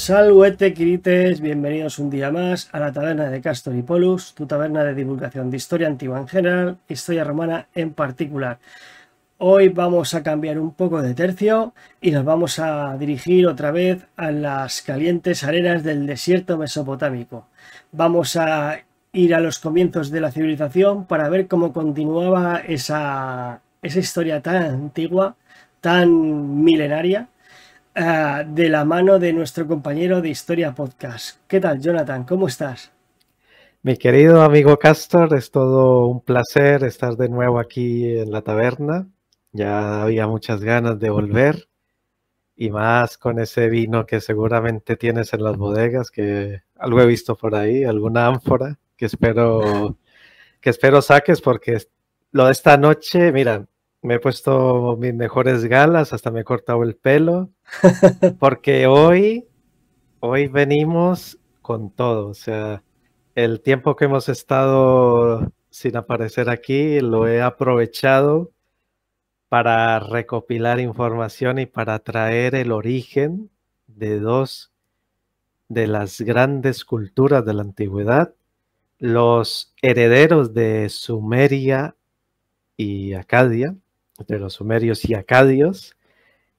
Salvete, quirites, bienvenidos un día más a la taberna de Cástor y Pólux, tu taberna de divulgación de historia antigua en general, historia romana en particular. Hoy vamos a cambiar un poco de tercio y nos vamos a dirigir otra vez a las calientes arenas del desierto mesopotámico. Vamos a ir a los comienzos de la civilización para ver cómo continuaba esa historia tan antigua, tan milenaria, de la mano de nuestro compañero de Historia Podcast. ¿Qué tal, Jonathan? ¿Cómo estás? Mi querido amigo Cástor, es todo un placer estar de nuevo aquí en la taberna. Ya había muchas ganas de volver y más con ese vino que seguramente tienes en las bodegas, que algo he visto por ahí, alguna ánfora que espero saques, porque lo de esta noche, mira, me he puesto mis mejores galas, hasta me he cortado el pelo, porque hoy venimos con todo. O sea, el tiempo que hemos estado sin aparecer aquí lo he aprovechado para recopilar información y para traer el origen de dos de las grandes culturas de la antigüedad, los herederos de Sumeria y Acadia, de los sumerios y acadios,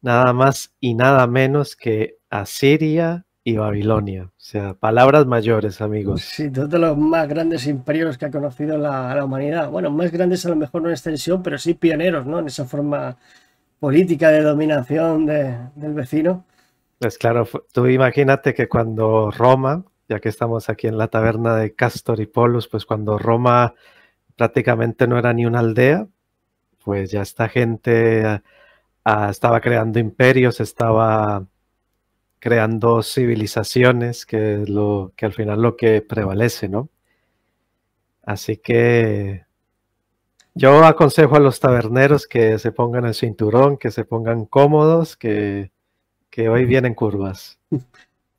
nada más y nada menos que Asiria y Babilonia. O sea, palabras mayores, amigos. Sí, dos de los más grandes imperios que ha conocido la humanidad. Bueno, más grandes a lo mejor no en extensión, pero sí pioneros, ¿no? En esa forma política de dominación del vecino. Pues claro, tú imagínate que cuando Roma, ya que estamos aquí en la taberna de Cástor y Pólux, pues cuando Roma prácticamente no era ni una aldea, pues ya esta gente estaba creando imperios, estaba creando civilizaciones, que es que al final lo que prevalece, ¿no? Así que yo aconsejo a los taberneros que se pongan el cinturón, que se pongan cómodos, que hoy vienen curvas.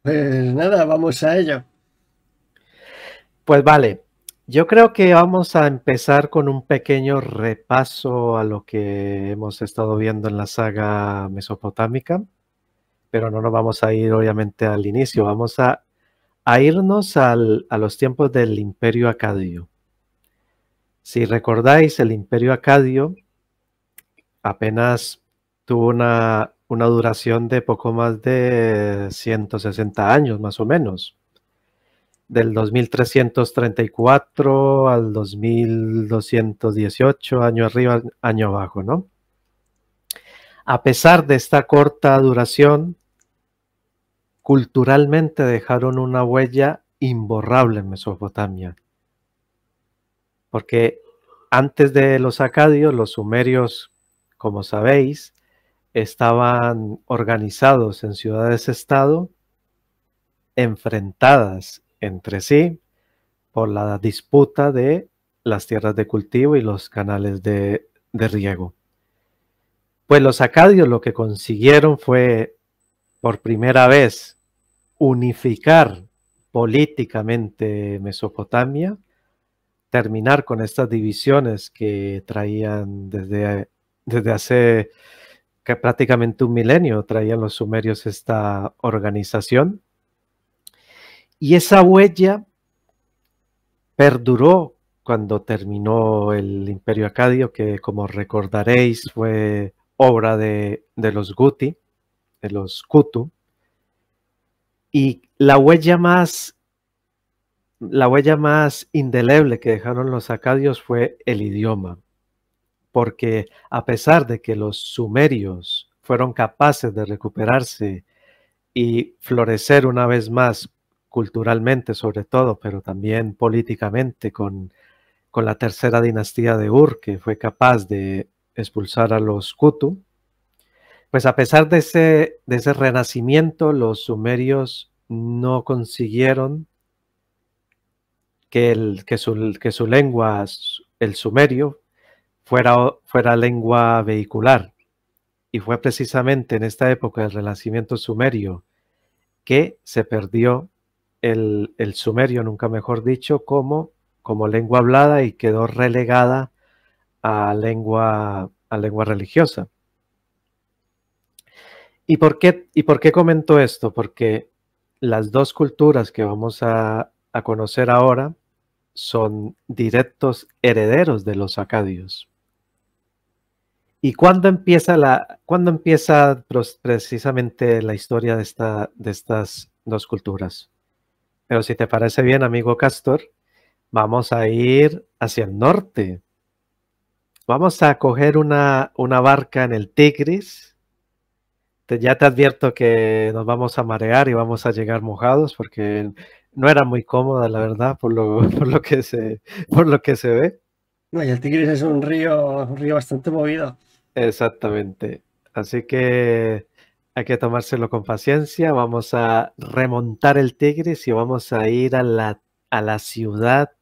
Pues nada, vamos a ello. Pues vale. Yo creo que vamos a empezar con un pequeño repaso a lo que hemos estado viendo en la saga mesopotámica, pero no nos vamos a ir obviamente al inicio, vamos a irnos a los tiempos del Imperio Acadio. Si recordáis, el Imperio Acadio apenas tuvo una duración de poco más de 160 años más o menos. Del 2334 al 2218, año arriba, año abajo, ¿no? A pesar de esta corta duración, culturalmente dejaron una huella imborrable en Mesopotamia. Porque antes de los acadios, los sumerios, como sabéis, estaban organizados en ciudades-estado enfrentadas entre sí por la disputa de las tierras de cultivo y los canales de riego. Pues los acadios lo que consiguieron fue por primera vez unificar políticamente Mesopotamia, terminar con estas divisiones que traían desde hace que prácticamente un milenio traían los sumerios esta organización. Y esa huella perduró cuando terminó el Imperio Acadio, que como recordaréis fue obra de los Guti, de los Kutu. Y la huella más indeleble que dejaron los acadios fue el idioma. Porque a pesar de que los sumerios fueron capaces de recuperarse y florecer una vez más, culturalmente sobre todo, pero también políticamente con la tercera dinastía de Ur, que fue capaz de expulsar a los Kutu, pues a pesar de ese renacimiento, los sumerios no consiguieron que su lengua, el sumerio, fuera lengua vehicular. Y fue precisamente en esta época del renacimiento sumerio que se perdió el sumerio, nunca mejor dicho, como lengua hablada, y quedó relegada a lengua religiosa. ¿Y por qué comento esto? Porque las dos culturas que vamos a conocer ahora son directos herederos de los acadios. ¿Y cuándo empieza precisamente la historia de estas dos culturas? Pero si te parece bien, amigo Cástor, vamos a ir hacia el norte. Vamos a coger una barca en el Tigris. Ya te advierto que nos vamos a marear y vamos a llegar mojados porque no era muy cómoda, la verdad, por lo que se ve. No, y el Tigris es un río bastante movido. Exactamente. Así que hay que tomárselo con paciencia. Vamos a remontar el Tigris y vamos a ir a la ciudad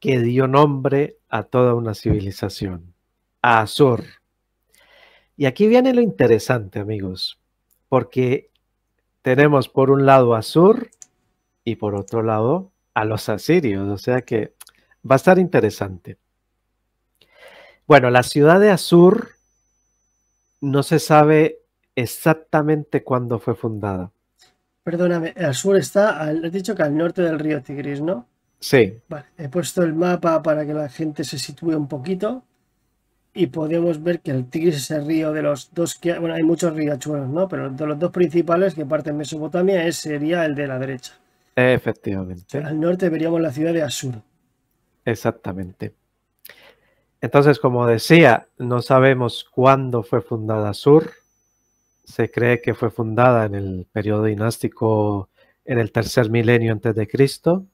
que dio nombre a toda una civilización, a Asur. Y aquí viene lo interesante, amigos, porque tenemos por un lado a Asur y por otro lado a los asirios, o sea que va a estar interesante. Bueno, la ciudad de Asur no se sabe exactamente cuándo fue fundada. Perdóname, Asur está, has dicho que al norte del río Tigris, ¿no? Sí. Vale, he puesto el mapa para que la gente se sitúe un poquito y podemos ver que el Tigris es el río de los dos que... Bueno, hay muchos riachuelos, ¿no? Pero de los dos principales que parten Mesopotamia sería el de la derecha. Efectivamente. Al norte veríamos la ciudad de Asur. Exactamente. Entonces, como decía, no sabemos cuándo fue fundada Asur. Se cree que fue fundada en el periodo dinástico, en el 3.000 milenio antes de Cristo.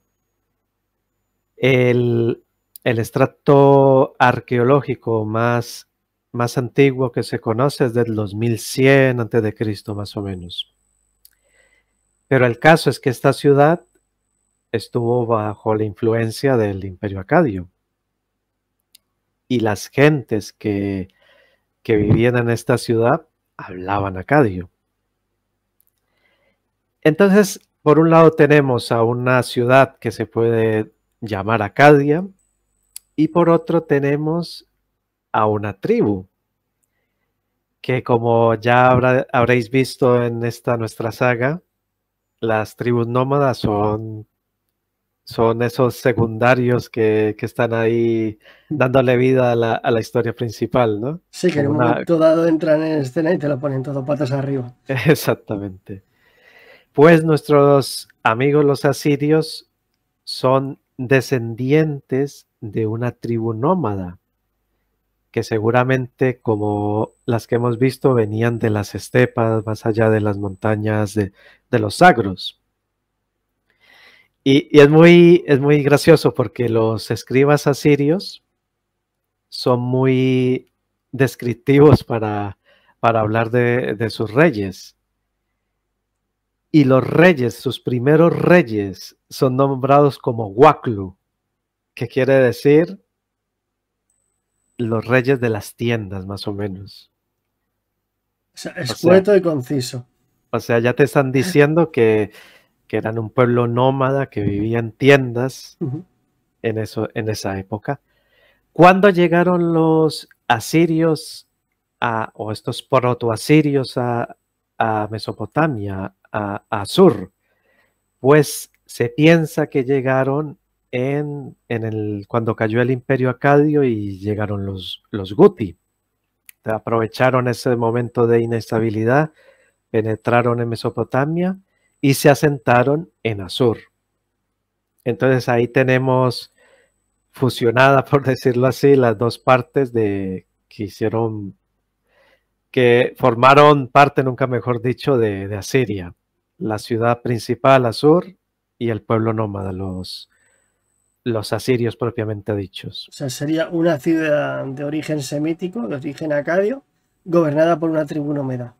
El extracto arqueológico más antiguo que se conoce es del 2100 a.C. más o menos. Pero el caso es que esta ciudad estuvo bajo la influencia del Imperio Acadio. Y las gentes que vivían en esta ciudad hablaban acadio. Entonces, por un lado tenemos a una ciudad que se puede llamar Acadia, y por otro tenemos a una tribu, que como ya habréis visto en esta nuestra saga, las tribus nómadas son esos secundarios que están ahí dándole vida a la historia principal, ¿no? Sí, que en un momento dado entran en escena y te lo ponen todo patas arriba. Exactamente. Pues nuestros amigos los asirios son descendientes de una tribu nómada que seguramente, como las que hemos visto, venían de las estepas más allá de las montañas de los Sagros. Y es muy gracioso porque los escribas asirios son muy descriptivos para hablar de sus reyes. Y los reyes, sus primeros reyes, son nombrados como Waklu, que quiere decir los reyes de las tiendas, más o menos. O sea, escueto y conciso. O sea, ya te están diciendo que eran un pueblo nómada, que vivía en tiendas en esa época. ¿Cuándo llegaron los asirios, o estos protoasirios, a Mesopotamia? A Asur, pues se piensa que llegaron cuando cayó el Imperio Acadio y llegaron los Guti. Aprovecharon ese momento de inestabilidad, penetraron en Mesopotamia y se asentaron en Asur. Entonces ahí tenemos fusionada, por decirlo así, las dos partes que formaron parte, nunca mejor dicho, de Asiria. La ciudad principal, Asur, y el pueblo nómada, los asirios propiamente dichos. O sea, sería una ciudad de origen semítico, de origen acadio, gobernada por una tribu nómada.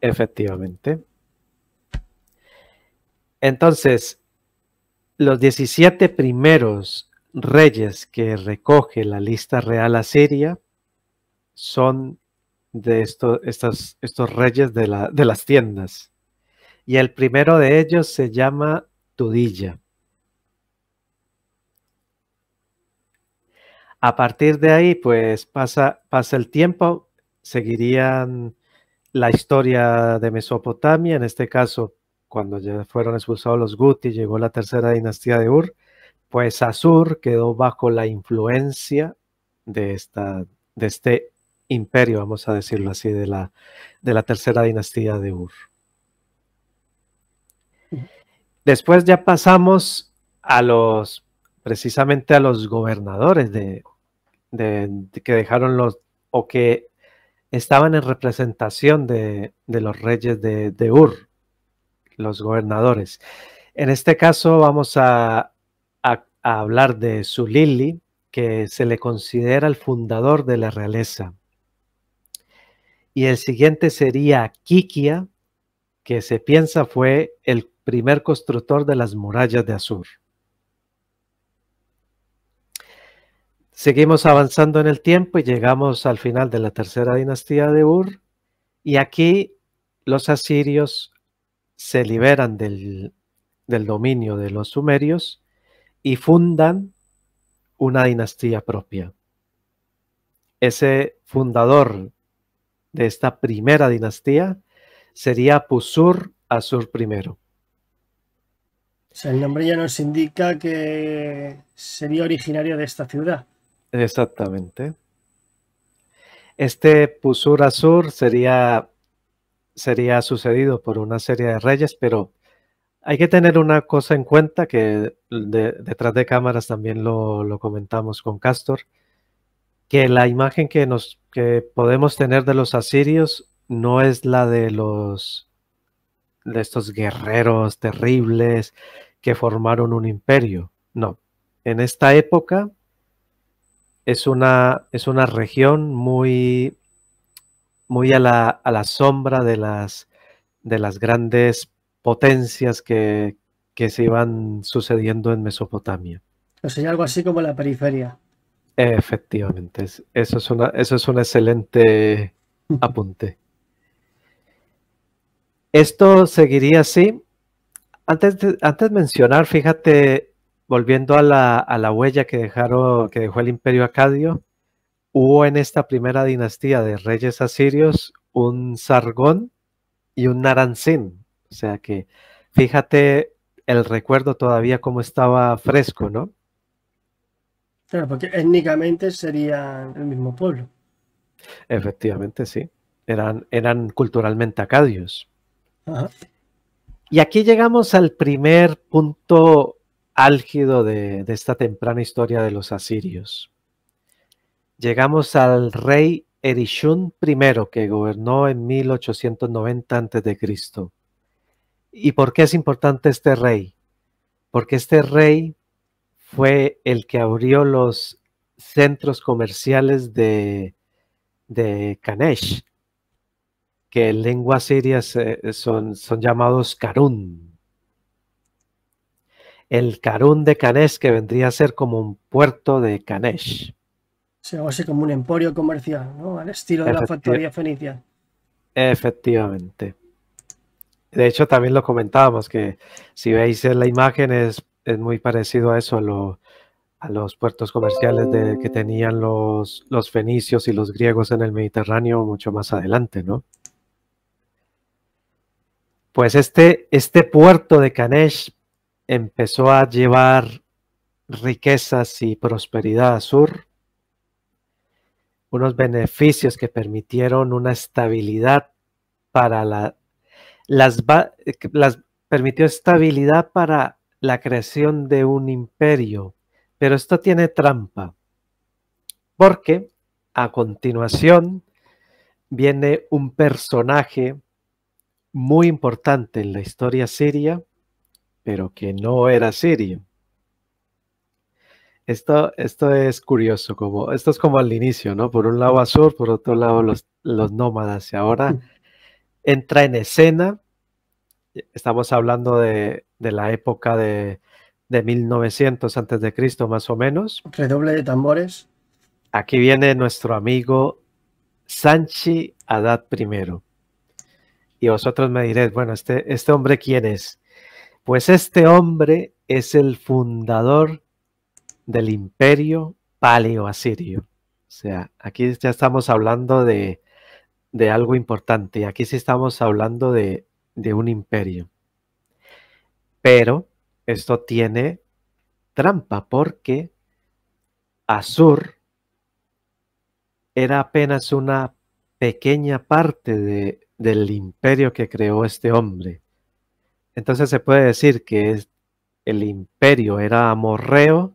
Efectivamente. Entonces, los 17 primeros reyes que recoge la lista real asiria son de estos reyes de las tiendas. Y el primero de ellos se llama Tudilla. A partir de ahí, pues pasa el tiempo, seguirían la historia de Mesopotamia, en este caso Cuando ya fueron expulsados los Guti, llegó la tercera dinastía de Ur, pues Assur quedó bajo la influencia de este imperio, vamos a decirlo así, de la tercera dinastía de Ur. Después ya pasamos a los, precisamente a los gobernadores de que dejaron los, o que estaban en representación de los reyes de Ur, los gobernadores. En este caso vamos a hablar de Zulili, que se le considera el fundador de la realeza. Y el siguiente sería Kikia, que se piensa fue el primer constructor de las murallas de Assur. Seguimos avanzando en el tiempo y llegamos al final de la tercera dinastía de Ur. Y aquí los asirios se liberan del dominio de los sumerios y fundan una dinastía propia. Ese fundador de esta primera dinastía sería Pusur Assur I. O sea, el nombre ya nos indica que sería originario de esta ciudad. Exactamente. Este Pusur Assur sería sucedido por una serie de reyes, pero hay que tener una cosa en cuenta que detrás de cámaras también lo comentamos con Cástor, que la imagen que podemos tener de los asirios no es la de estos guerreros terribles que formaron un imperio. No, en esta época es una región muy a la sombra de las grandes potencias que se iban sucediendo en Mesopotamia. O sea, algo así como la periferia. Efectivamente, eso es un excelente apunte. Esto seguiría así. Antes de mencionar, fíjate, volviendo a la huella que dejó el Imperio Acadio, hubo en esta primera dinastía de reyes asirios un Sargón y un Naram-Sin. O sea que, fíjate el recuerdo todavía como estaba fresco, ¿no? Claro, porque étnicamente serían el mismo pueblo. Efectivamente, sí. Eran culturalmente acadios. Ajá. Y aquí llegamos al primer punto álgido de esta temprana historia de los asirios. Llegamos al rey Erishum I, que gobernó en 1890 a.C. ¿Y por qué es importante este rey? Porque este rey fue el que abrió los centros comerciales de Kanesh, que en lengua siria son llamados Karum. El Karum de Kanesh, que vendría a ser como un puerto de Kanesh. O sea, como un emporio comercial, ¿no? Al estilo de la factoría fenicia. Efectivamente. De hecho, también lo comentábamos, que si veis en la imagen es muy parecido a eso, a los puertos comerciales que tenían los fenicios y los griegos en el Mediterráneo mucho más adelante, ¿no? Pues este puerto de Kanesh empezó a llevar riquezas y prosperidad a Assur, unos beneficios que permitieron una estabilidad para la creación de un imperio. Pero esto tiene trampa, porque a continuación viene un personaje muy importante en la historia siria, pero que no era sirio. Esto es curioso, esto es como al inicio, ¿no? Por un lado Assur, por otro lado los nómadas, y ahora entra en escena. Estamos hablando de la época de 1900 a.C. más o menos. Redoble de tambores. Aquí viene nuestro amigo Shamshi-Adad I. Y vosotros me diréis, bueno, ¿este hombre quién es? Pues este hombre es el fundador del imperio paleoasirio. O sea, aquí ya estamos hablando de algo importante. Aquí sí estamos hablando de un imperio. Pero esto tiene trampa porque Asur era apenas una pequeña parte del imperio que creó este hombre. Entonces se puede decir que el imperio era amorreo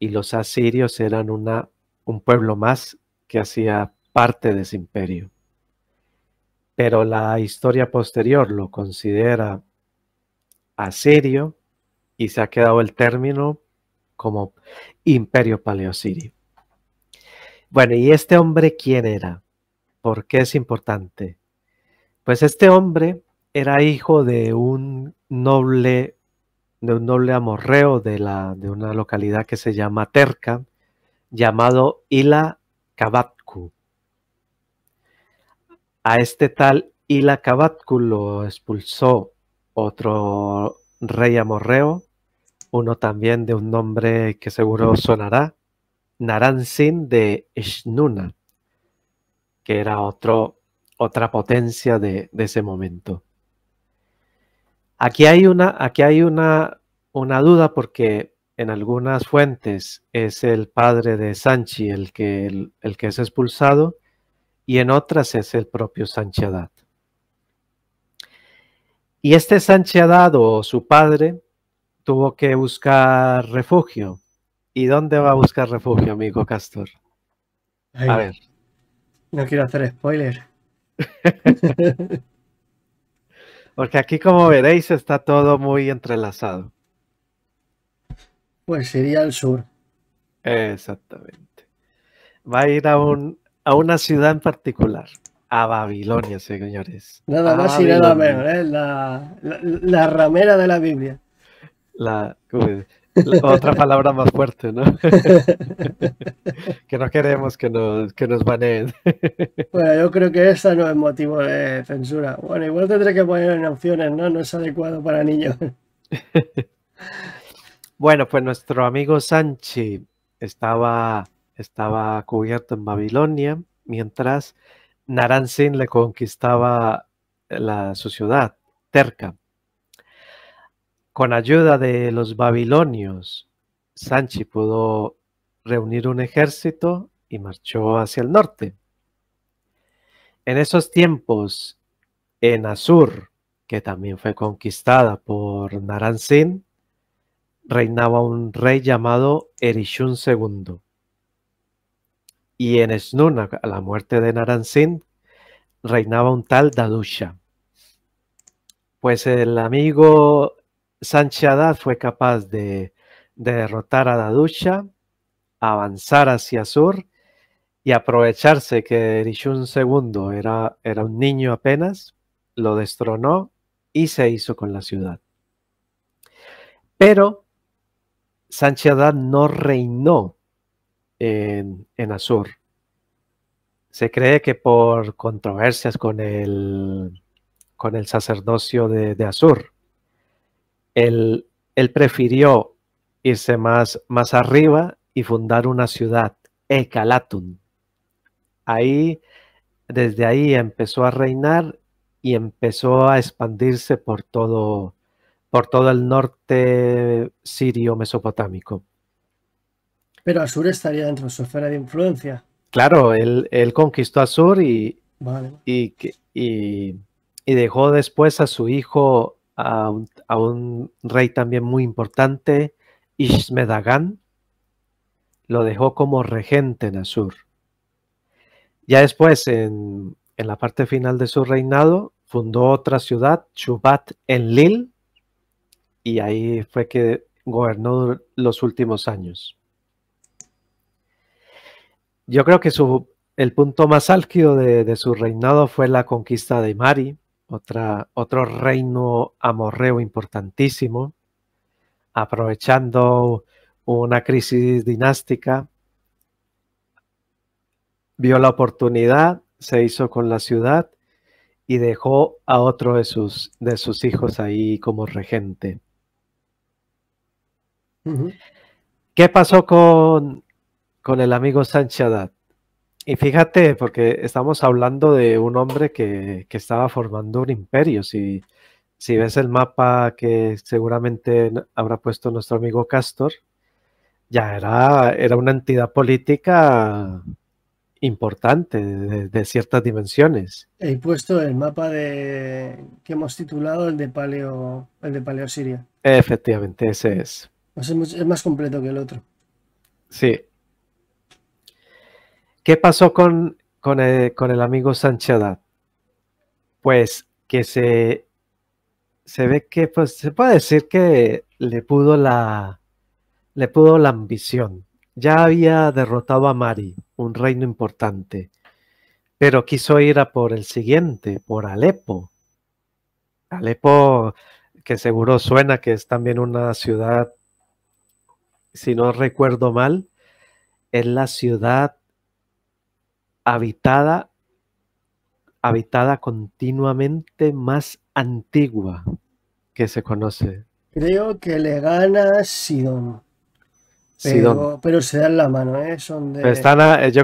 y los asirios eran un pueblo más que hacía parte de ese imperio. Pero la historia posterior lo considera asirio y se ha quedado el término como imperio paleosirio. Bueno, ¿y este hombre quién era? ¿Por qué es importante? Pues este hombre era hijo de un noble amorreo de una localidad que se llama Terka, llamado Ila Kabatku. A este tal Ila Kabatku lo expulsó otro rey amorreo, uno también de un nombre que seguro sonará, Naram-Sin de Ishnuna, que era otra potencia de ese momento. Aquí hay una duda porque en algunas fuentes es el padre de Sanchi el que es expulsado y en otras es el propio Shamshi-Adad. Y este Shamshi-Adad o su padre tuvo que buscar refugio. ¿Y dónde va a buscar refugio, amigo Cástor? Ay, a ver. No quiero hacer spoiler. Porque aquí, como veréis, está todo muy entrelazado. Pues sería el sur. Exactamente. Va a ir a una ciudad en particular, a Babilonia, señores. Nada más y nada menos, ¿eh? La ramera de la Biblia. Otra palabra más fuerte, ¿no? Que no queremos que nos baneen. Bueno, yo creo que esa no es motivo de censura. Bueno, igual tendré que poner en opciones, ¿no? No es adecuado para niños. Bueno, pues nuestro amigo Sanchi estaba cubierto en Babilonia, mientras Naram-Sin le conquistaba su ciudad, Terka. Con ayuda de los babilonios, Sanchi pudo reunir un ejército y marchó hacia el norte. En esos tiempos, en Asur, que también fue conquistada por Naram-Sin, reinaba un rey llamado Erishum II. Y en Esnuna, a la muerte de Naram-Sin, reinaba un tal Dadusha. Pues el amigo Shamshi-Adad fue capaz de derrotar a Dadusha, avanzar hacia Asur y aprovecharse que Erishum II era un niño apenas, lo destronó y se hizo con la ciudad. Pero Shamshi-Adad no reinó en Asur. Se cree que por controversias con el sacerdocio de Asur, Él prefirió irse más arriba y fundar una ciudad, Ekallatum. Desde ahí empezó a reinar y empezó a expandirse por todo el norte sirio mesopotámico. Pero Asur estaría dentro de su esfera de influencia. Claro, él conquistó Asur y dejó después a su hijo, a un rey también muy importante, Ishme-Dagan, lo dejó como regente en Asur. Ya después, en la parte final de su reinado, fundó otra ciudad, Enlil, y ahí fue que gobernó los últimos años. Yo creo que el punto más álgido de su reinado fue la conquista de Mari, otro reino amorreo importantísimo, aprovechando una crisis dinástica. Vio la oportunidad, se hizo con la ciudad y dejó a otro de sus hijos ahí como regente. ¿Qué pasó con el amigo Shamshi-Adad? Y fíjate, porque estamos hablando de un hombre que estaba formando un imperio. Si, Si ves el mapa que seguramente habrá puesto nuestro amigo Cástor, ya era una entidad política importante, de ciertas dimensiones. He puesto el mapa que hemos titulado el de Paleo Siria. Efectivamente, ese es. Pues es más completo que el otro. Sí. ¿Qué pasó con el amigo Shamshi-Adad? Pues que se ve que, pues, se puede decir que le pudo la ambición. Ya había derrotado a Mari, un reino importante, pero quiso ir a por el siguiente, por Alepo. Alepo, que seguro suena, que es también una ciudad, si no recuerdo mal, es la ciudad habitada continuamente más antigua que se conoce. Creo que le gana Sidón. Pero se dan la mano, ¿eh? Yo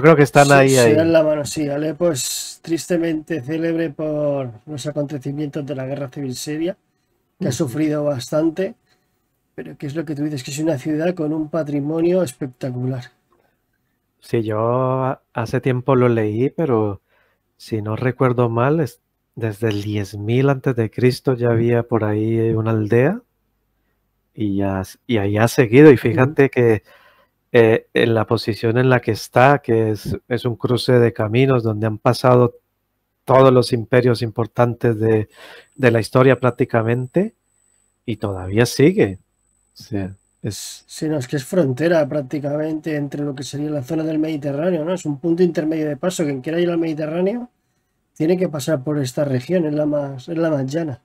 creo que están ahí. Se dan la mano, sí. Alepo es tristemente célebre por los acontecimientos de la guerra civil siria, que ha sufrido bastante, pero que es lo que tú dices, que es una ciudad con un patrimonio espectacular. Sí, yo hace tiempo lo leí, pero si no recuerdo mal, desde el 10.000 a.C. ya había por ahí una aldea. Y ahí ha seguido, y fíjate que en la posición en la que está, que es un cruce de caminos donde han pasado todos los imperios importantes de la historia prácticamente, y todavía sigue. O sea, es que es frontera prácticamente entre lo que sería la zona del Mediterráneo, ¿no? Es un punto intermedio de paso. Quien quiera ir al Mediterráneo tiene que pasar por esta región, es la más llana.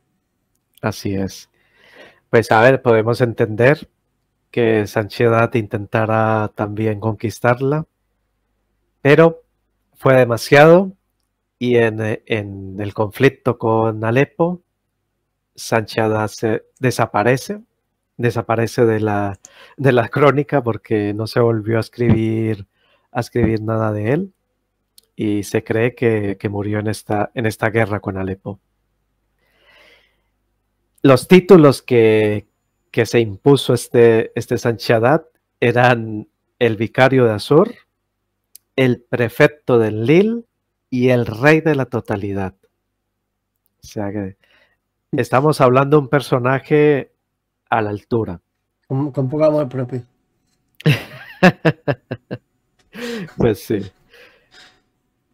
Así es. Pues a ver, podemos entender que Shamshi-Adad intentara también conquistarla, pero fue demasiado, y en el conflicto con Alepo, Shamshi-Adad desaparece de la crónica, porque no se volvió a escribir nada de él, y se cree que murió en esta guerra con Alepo. Los títulos que se impuso este Shamshi-Adad eran el vicario de Asur, el prefecto de Enlil y el rey de la totalidad. O sea que estamos hablando de un personaje a la altura. Con poco amor propio. Pues sí.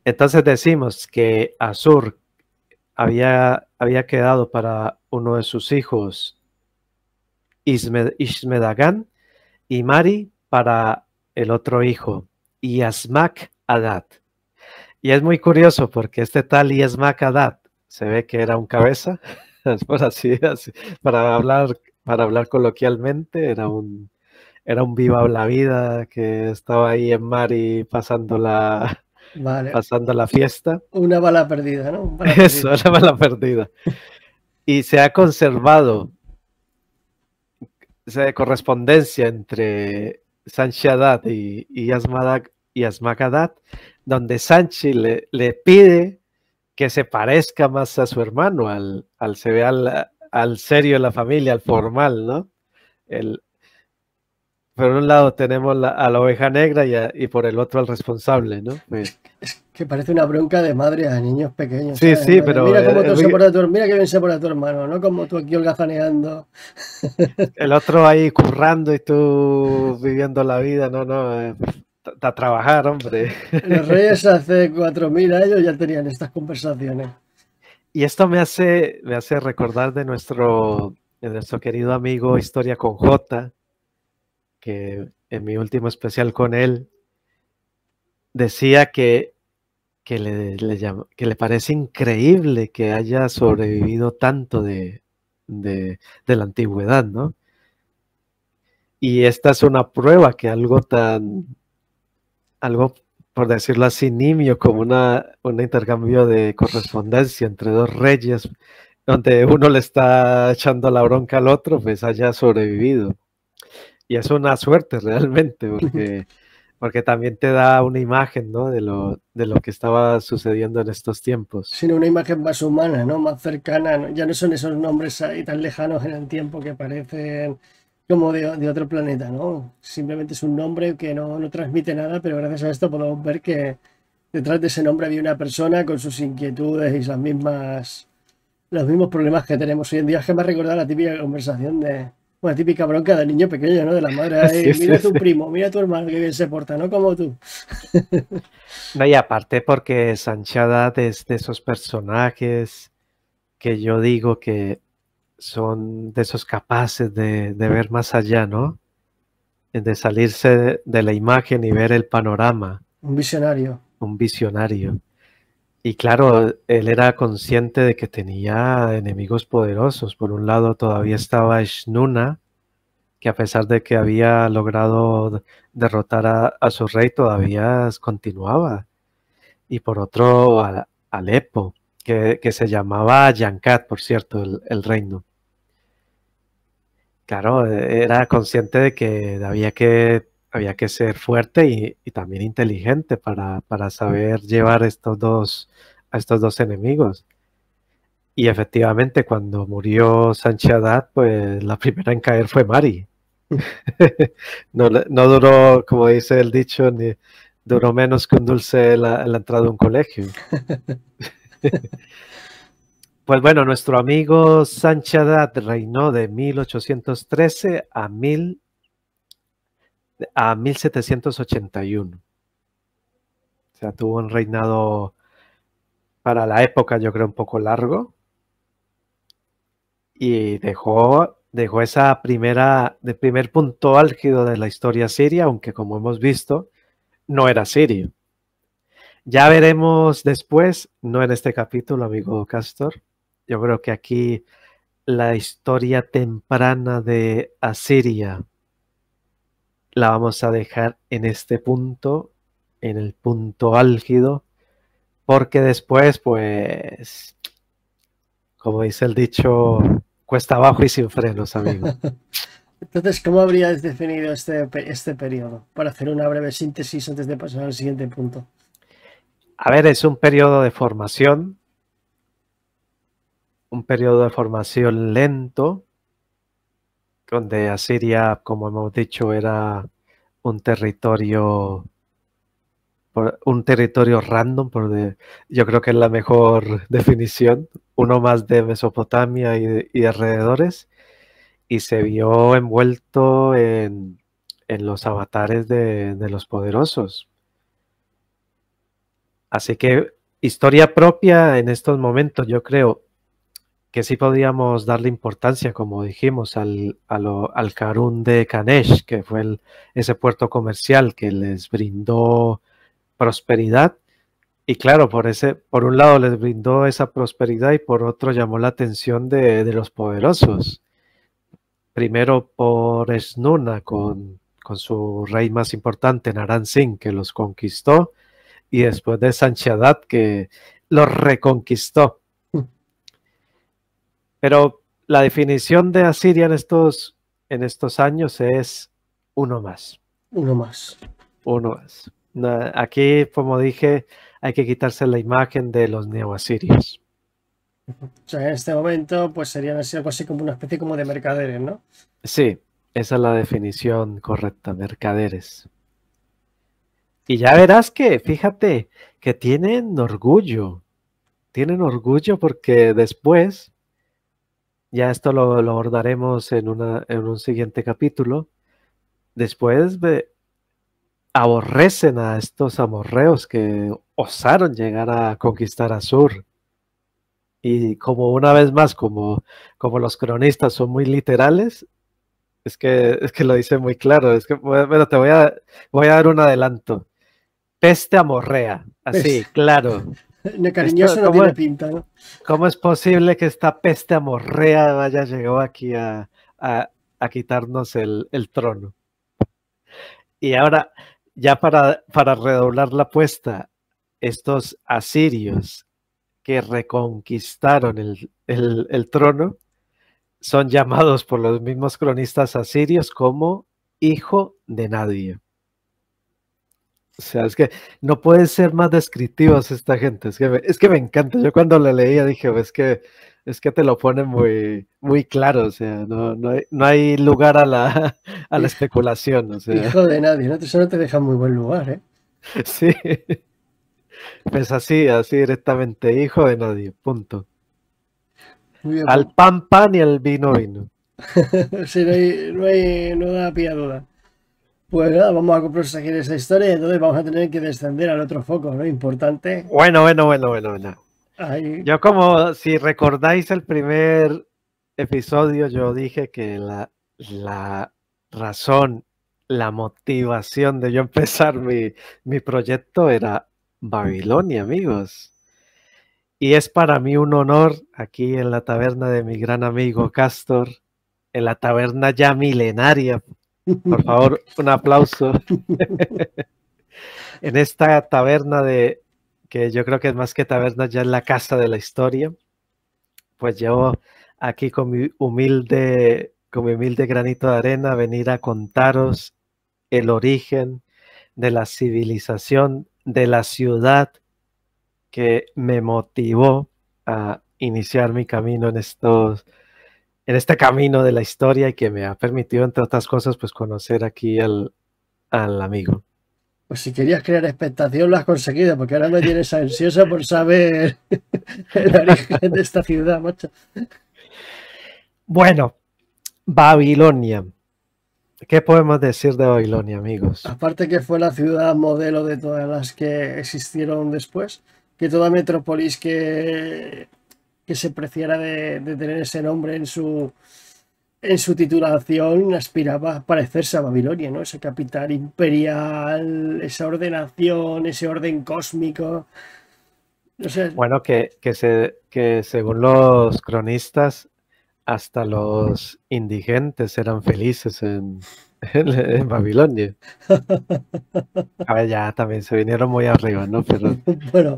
Entonces decimos que Asur había quedado para uno de sus hijos, Ishme-Dagan, y Mari para el otro hijo, Yasmah-Adad. Y es muy curioso porque este tal Yasmah-Adad se ve que era un cabeza, por así para hablar coloquialmente, era un viva la vida que estaba ahí en Mari pasando la fiesta. Una bala perdida, ¿no? Una bala perdida. Y se ha conservado esa correspondencia entre Shamshi-Adad y Yasmah-Adad, donde Sanchi le pide que se parezca más a su hermano, al serio de la familia, al formal, ¿no? Por un lado tenemos a la oveja negra y por el otro al responsable, ¿no? Pues... Es que parece una bronca de madre a niños pequeños. Sí, ¿sabes? Sí, madre, pero... Mira cómo mira que bien se pone a tu hermano, ¿no? Como tú aquí holgazaneando. El otro ahí currando y tú viviendo la vida, no, a trabajar, hombre. Los reyes hace 4.000 años ya tenían estas conversaciones. Y esto me hace recordar de nuestro querido amigo Historia con J, que en mi último especial con él decía que le parece increíble que haya sobrevivido tanto de la antigüedad, ¿no? Y esta es una prueba que algo, por decirlo así, nimio, como un intercambio de correspondencia entre dos reyes, donde uno le está echando la bronca al otro, pues haya sobrevivido. Y es una suerte realmente, porque Porque también te da una imagen, ¿no? de lo que estaba sucediendo en estos tiempos. Sí, una imagen más humana, ¿no? Más cercana, ¿no? Ya no son esos nombres ahí tan lejanos en el tiempo que parecen como de otro planeta, ¿no? Simplemente es un nombre que no transmite nada, pero gracias a esto podemos ver que detrás de ese nombre había una persona con sus inquietudes y los mismos problemas que tenemos hoy en día. Es que me ha recordado la típica conversación de... Una típica bronca del niño pequeño, ¿no? De la madre. Ay, mira a tu primo, mira a tu hermano, que bien se porta, ¿no? Como tú. No, y aparte porque Shamshi-Adad es de esos personajes que yo digo que son de esos capaces de ver más allá, ¿no? De salirse de la imagen y ver el panorama. Un visionario. Un visionario. Y claro, él era consciente de que tenía enemigos poderosos. Por un lado todavía estaba Ishnuna, que a pesar de que había logrado derrotar a su rey, todavía continuaba. Y por otro, a Alepo, que se llamaba Yankat, por cierto, el reino. Claro, era consciente de que había que ser fuerte y también inteligente para saber llevar a estos dos enemigos. Y efectivamente, cuando murió Shamshi-Adad, pues la primera en caer fue Mari. No duró, como dice el dicho, ni duró menos que un dulce la entrada de un colegio. Pues bueno, nuestro amigo Shamshi-Adad reinó de 1813 a 1781. O sea, tuvo un reinado para la época, yo creo, un poco largo, y dejó el primer punto álgido de la historia siria, aunque como hemos visto, no era sirio. Ya veremos después, no en este capítulo, amigo Cástor. Yo creo que aquí la historia temprana de Asiria la vamos a dejar en este punto, en el punto álgido, porque después, pues, como dice el dicho, cuesta abajo y sin frenos, amigo. Entonces, ¿cómo habrías definido este periodo? Para hacer una breve síntesis antes de pasar al siguiente punto. A ver, es un periodo de formación. Un periodo de formación lento, donde Asiria, como hemos dicho, era un territorio random, yo creo que es la mejor definición, uno más de Mesopotamia y alrededores, y se vio envuelto en los avatares de los poderosos. Así que historia propia en estos momentos, yo creo que sí podíamos darle importancia, como dijimos, al Karum de Kanesh, que fue ese puerto comercial que les brindó prosperidad. Y claro, por un lado les brindó esa prosperidad y por otro llamó la atención de los poderosos. Primero por Ishnuna, con su rey más importante, Naram-Sin, que los conquistó, y después de Shamshi-Adad, que los reconquistó. Pero la definición de Asiria en estos años es uno más. Uno más. Uno más. Aquí, como dije, hay que quitarse la imagen de los neoasirios. O sea, en este momento, pues serían algo así como una especie como de mercaderes, ¿no? Sí, esa es la definición correcta, mercaderes. Y ya verás que, fíjate, que tienen orgullo. Tienen orgullo porque después... Ya esto lo abordaremos en un siguiente capítulo. Después aborrecen a estos amorreos que osaron llegar a conquistar a Sur. Y como una vez más, como los cronistas son muy literales, es que lo dice muy claro. Es que, bueno, te voy a dar un adelanto. Peste amorrea, así, pues, claro. Cariñoso no tiene pinta, ¿no? ¿Cómo es posible que esta peste amorrea haya llegado aquí a quitarnos el trono? Y ahora, ya para redoblar la apuesta, estos asirios que reconquistaron el trono son llamados por los mismos cronistas asirios como hijo de nadie. O sea, es que no pueden ser más descriptivas esta gente. Es que me encanta. Yo cuando la leía dije, es que te lo ponen muy, muy claro. O sea, no hay lugar a la especulación. O sea. Hijo de nadie, ¿no? Eso no te deja en muy buen lugar, ¿eh? Sí. Pues así directamente. Hijo de nadie, punto. Muy bien. Al pan, pan y al vino, vino. Sí, no da pie a duda. Pues nada, vamos a proseguir esta historia y entonces vamos a tener que descender al otro foco, ¿no? Importante. Bueno. Ahí. Yo, como si recordáis el primer episodio, yo dije que la razón, la motivación de yo empezar mi proyecto era Babilonia, amigos. Y es para mí un honor aquí en la taberna de mi gran amigo Cástor, en la taberna ya milenaria. Por favor, un aplauso. En esta taberna que yo creo que es más que taberna, ya es la casa de la historia. Pues yo aquí con mi humilde granito de arena venir a contaros el origen de la civilización, de la ciudad que me motivó a iniciar mi camino en este camino de la historia y que me ha permitido, entre otras cosas, pues conocer aquí al amigo. Pues si querías crear expectación, lo has conseguido, porque ahora me tienes ansiosa por saber el origen de esta ciudad, macho. Bueno, Babilonia. ¿Qué podemos decir de Babilonia, amigos? Aparte que fue la ciudad modelo de todas las que existieron después, que toda metrópolis que se preciara de tener ese nombre en su titulación aspiraba a parecerse a Babilonia, ¿no? Esa capital imperial, esa ordenación, ese orden cósmico. O sea, bueno, que según los cronistas, hasta los indigentes eran felices en Babilonia. A ver, ya también se vinieron muy arriba, ¿no? Pero... bueno...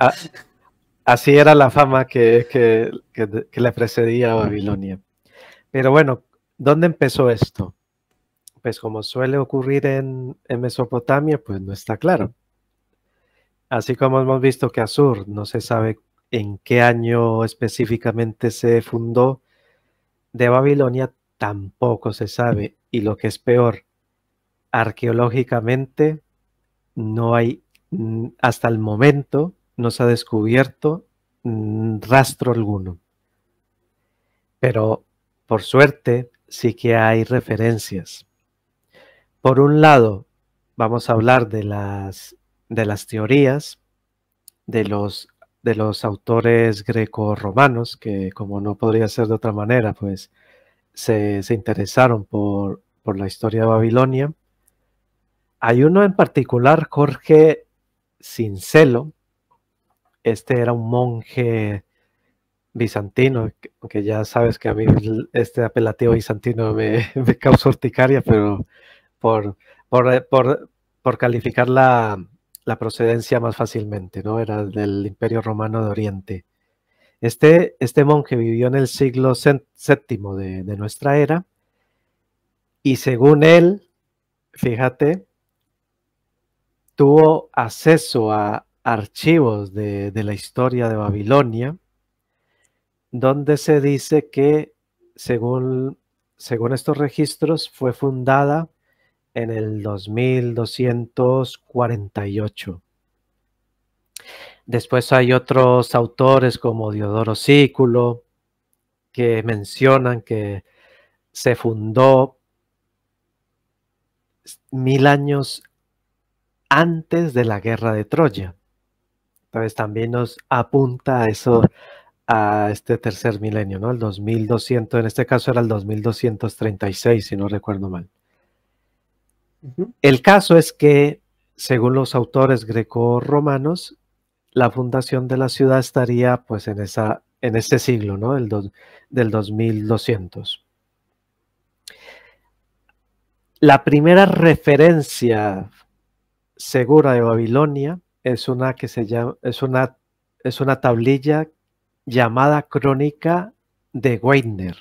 así era la fama que le precedía a Babilonia. Pero bueno, ¿dónde empezó esto? Pues como suele ocurrir en Mesopotamia, pues no está claro. Así como hemos visto que Assur no se sabe en qué año específicamente se fundó, de Babilonia tampoco se sabe. Y lo que es peor, arqueológicamente no hay, hasta el momento, no se ha descubierto rastro alguno. Pero, por suerte, sí que hay referencias. Por un lado, vamos a hablar de las teorías de los autores greco-romanos, que como no podría ser de otra manera, pues se interesaron por la historia de Babilonia. Hay uno en particular, Jorge Cincelo. Este era un monje bizantino, aunque ya sabes que a mí este apelativo bizantino me causa urticaria, pero por calificar la procedencia más fácilmente, ¿no? Era del Imperio Romano de Oriente. Este monje vivió en el siglo VII de nuestra era y, según él, fíjate, tuvo acceso a archivos de la historia de Babilonia, donde se dice que, según estos registros, fue fundada en el 2248. Después hay otros autores como Diodoro Sículo, que mencionan que se fundó 1000 años antes de la guerra de Troya. Entonces también nos apunta a eso, a este tercer milenio, ¿no? El 2200, en este caso era el 2236, si no recuerdo mal. El caso es que, según los autores greco-romanos, la fundación de la ciudad estaría pues en este siglo, ¿no? Del 2200. La primera referencia segura de Babilonia es una que se llama, es una tablilla llamada Crónica de Weiner.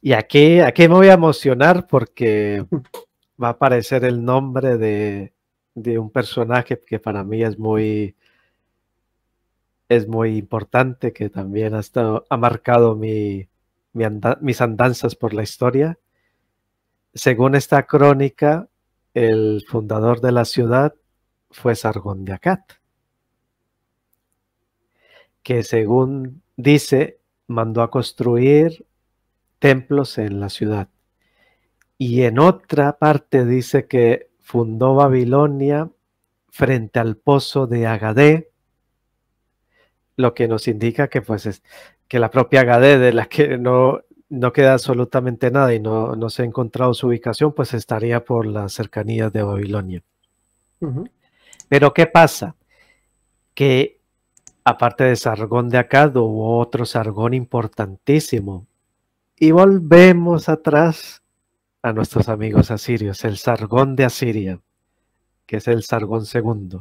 Y aquí me voy a emocionar porque va a aparecer el nombre de un personaje que para mí es muy importante, que también ha marcado mis andanzas por la historia. Según esta crónica, el fundador de la ciudad fue Sargón de Acad, que según dice, mandó a construir templos en la ciudad. Y en otra parte dice que fundó Babilonia frente al pozo de Agadé, lo que nos indica que, pues, es que la propia Agadé, de la que no queda absolutamente nada y no se ha encontrado su ubicación, pues estaría por las cercanías de Babilonia. Pero ¿qué pasa? Que aparte de Sargón de Acad hubo otro Sargón importantísimo. Y volvemos atrás a nuestros amigos asirios, el Sargón de Asiria, que es el Sargón II.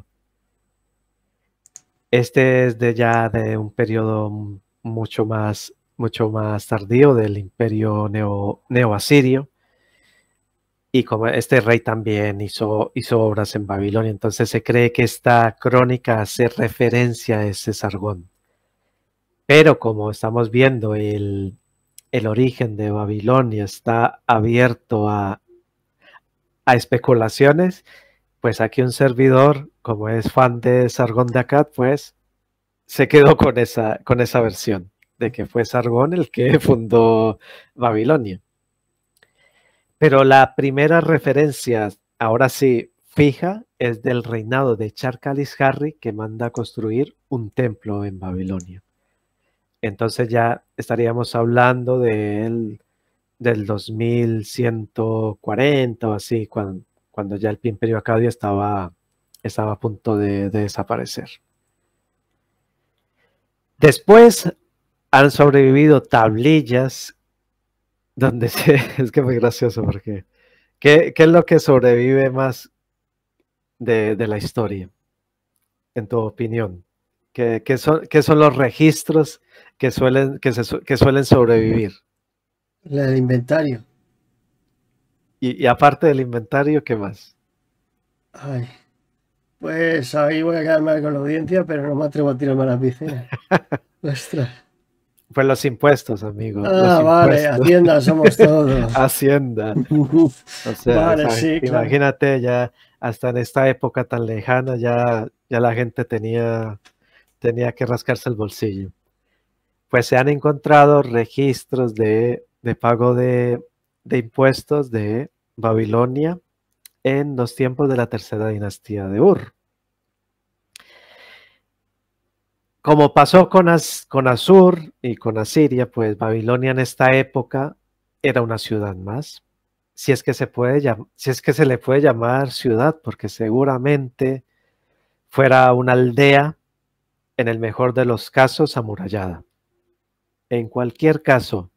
Este es ya de un periodo mucho más tardío del imperio neoasirio, y como este rey también hizo obras en Babilonia, entonces se cree que esta crónica hace referencia a ese Sargón. Pero como estamos viendo, el origen de Babilonia está abierto a especulaciones, pues aquí un servidor, como es fan de Sargón de Acad, pues se quedó con esa versión de que fue Sargón el que fundó Babilonia. Pero la primera referencia, ahora sí, fija, es del reinado de Charcalis-Harri, que manda a construir un templo en Babilonia. Entonces ya estaríamos hablando del 2140 o así, cuando ya el Imperio Acadio estaba a punto de desaparecer. Después han sobrevivido tablillas donde es que es muy gracioso porque ¿qué es lo que sobrevive más de la historia, en tu opinión? ¿Qué son los registros que suelen sobrevivir? El inventario. Y aparte del inventario, ¿qué más? Ay, pues ahí voy a quedar mal con la audiencia, pero no me atrevo a tirarme a las piscinas. Ostras. Pues los impuestos, amigo. Ah, vale, impuestos. Hacienda somos todos. Hacienda. O sea, vale, o sea, sí, imagínate, claro. Ya hasta en esta época tan lejana, ya la gente tenía que rascarse el bolsillo. Pues se han encontrado registros de pago de impuestos de Babilonia en los tiempos de la tercera dinastía de Ur. Como pasó con Assur y con Asiria, pues Babilonia en esta época era una ciudad más. Si es que se le puede llamar ciudad, porque seguramente fuera una aldea, en el mejor de los casos amurallada. En cualquier caso,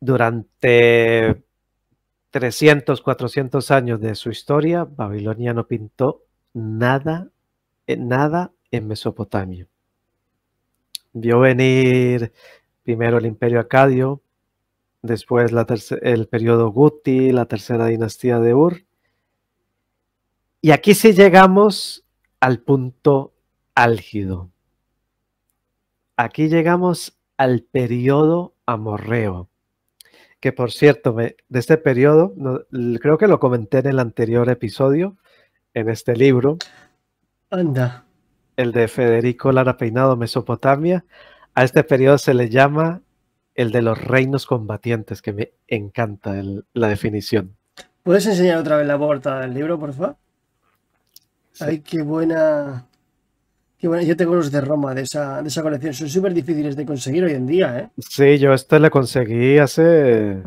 durante 300, 400 años de su historia, Babilonia no pintó nada en Mesopotamia. Vio venir primero el Imperio Acadio, después el periodo Guti, la tercera dinastía de Ur. Y aquí sí llegamos al punto álgido. Aquí llegamos al periodo amorreo, que por cierto, de este periodo, creo que lo comenté en el anterior episodio, en este libro. Anda. El de Federico Lara Peinado, Mesopotamia. A este periodo se le llama el de los reinos combatientes, que me encanta la definición. ¿Puedes enseñar otra vez la portada del libro, por favor? Sí. Ay, qué buena. Qué buena. Yo tengo los de Roma, de esa colección. Son súper difíciles de conseguir hoy en día, ¿eh? Sí, yo esta la conseguí hace,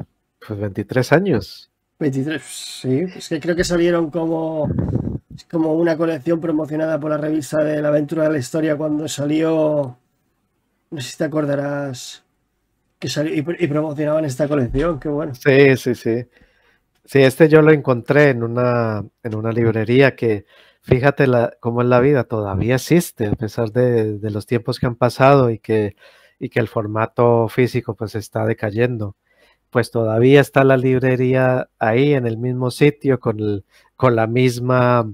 pues, 23 años. 23, sí. Es que creo que salieron como una colección promocionada por la revista de la aventura de la historia cuando salió, no sé si te acordarás, que salió y promocionaban esta colección, qué bueno. Sí, sí, sí. Sí, este yo lo encontré en una librería que, fíjate cómo es la vida, todavía existe a pesar de los tiempos que han pasado y que el formato físico pues está decayendo. pues todavía está la librería ahí en el mismo sitio con la misma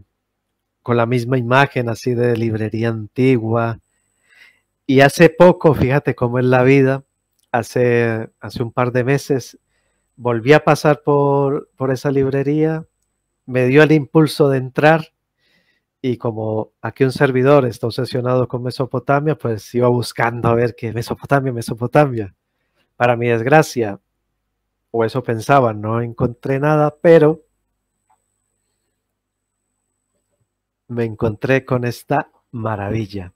imagen así de librería antigua. Y hace poco, fíjate cómo es la vida, hace un par de meses volví a pasar por esa librería, me dio el impulso de entrar y como aquí un servidor está obsesionado con Mesopotamia, pues iba buscando a ver qué Mesopotamia. Para mi desgracia, o eso pensaba, no encontré nada, pero me encontré con esta maravilla.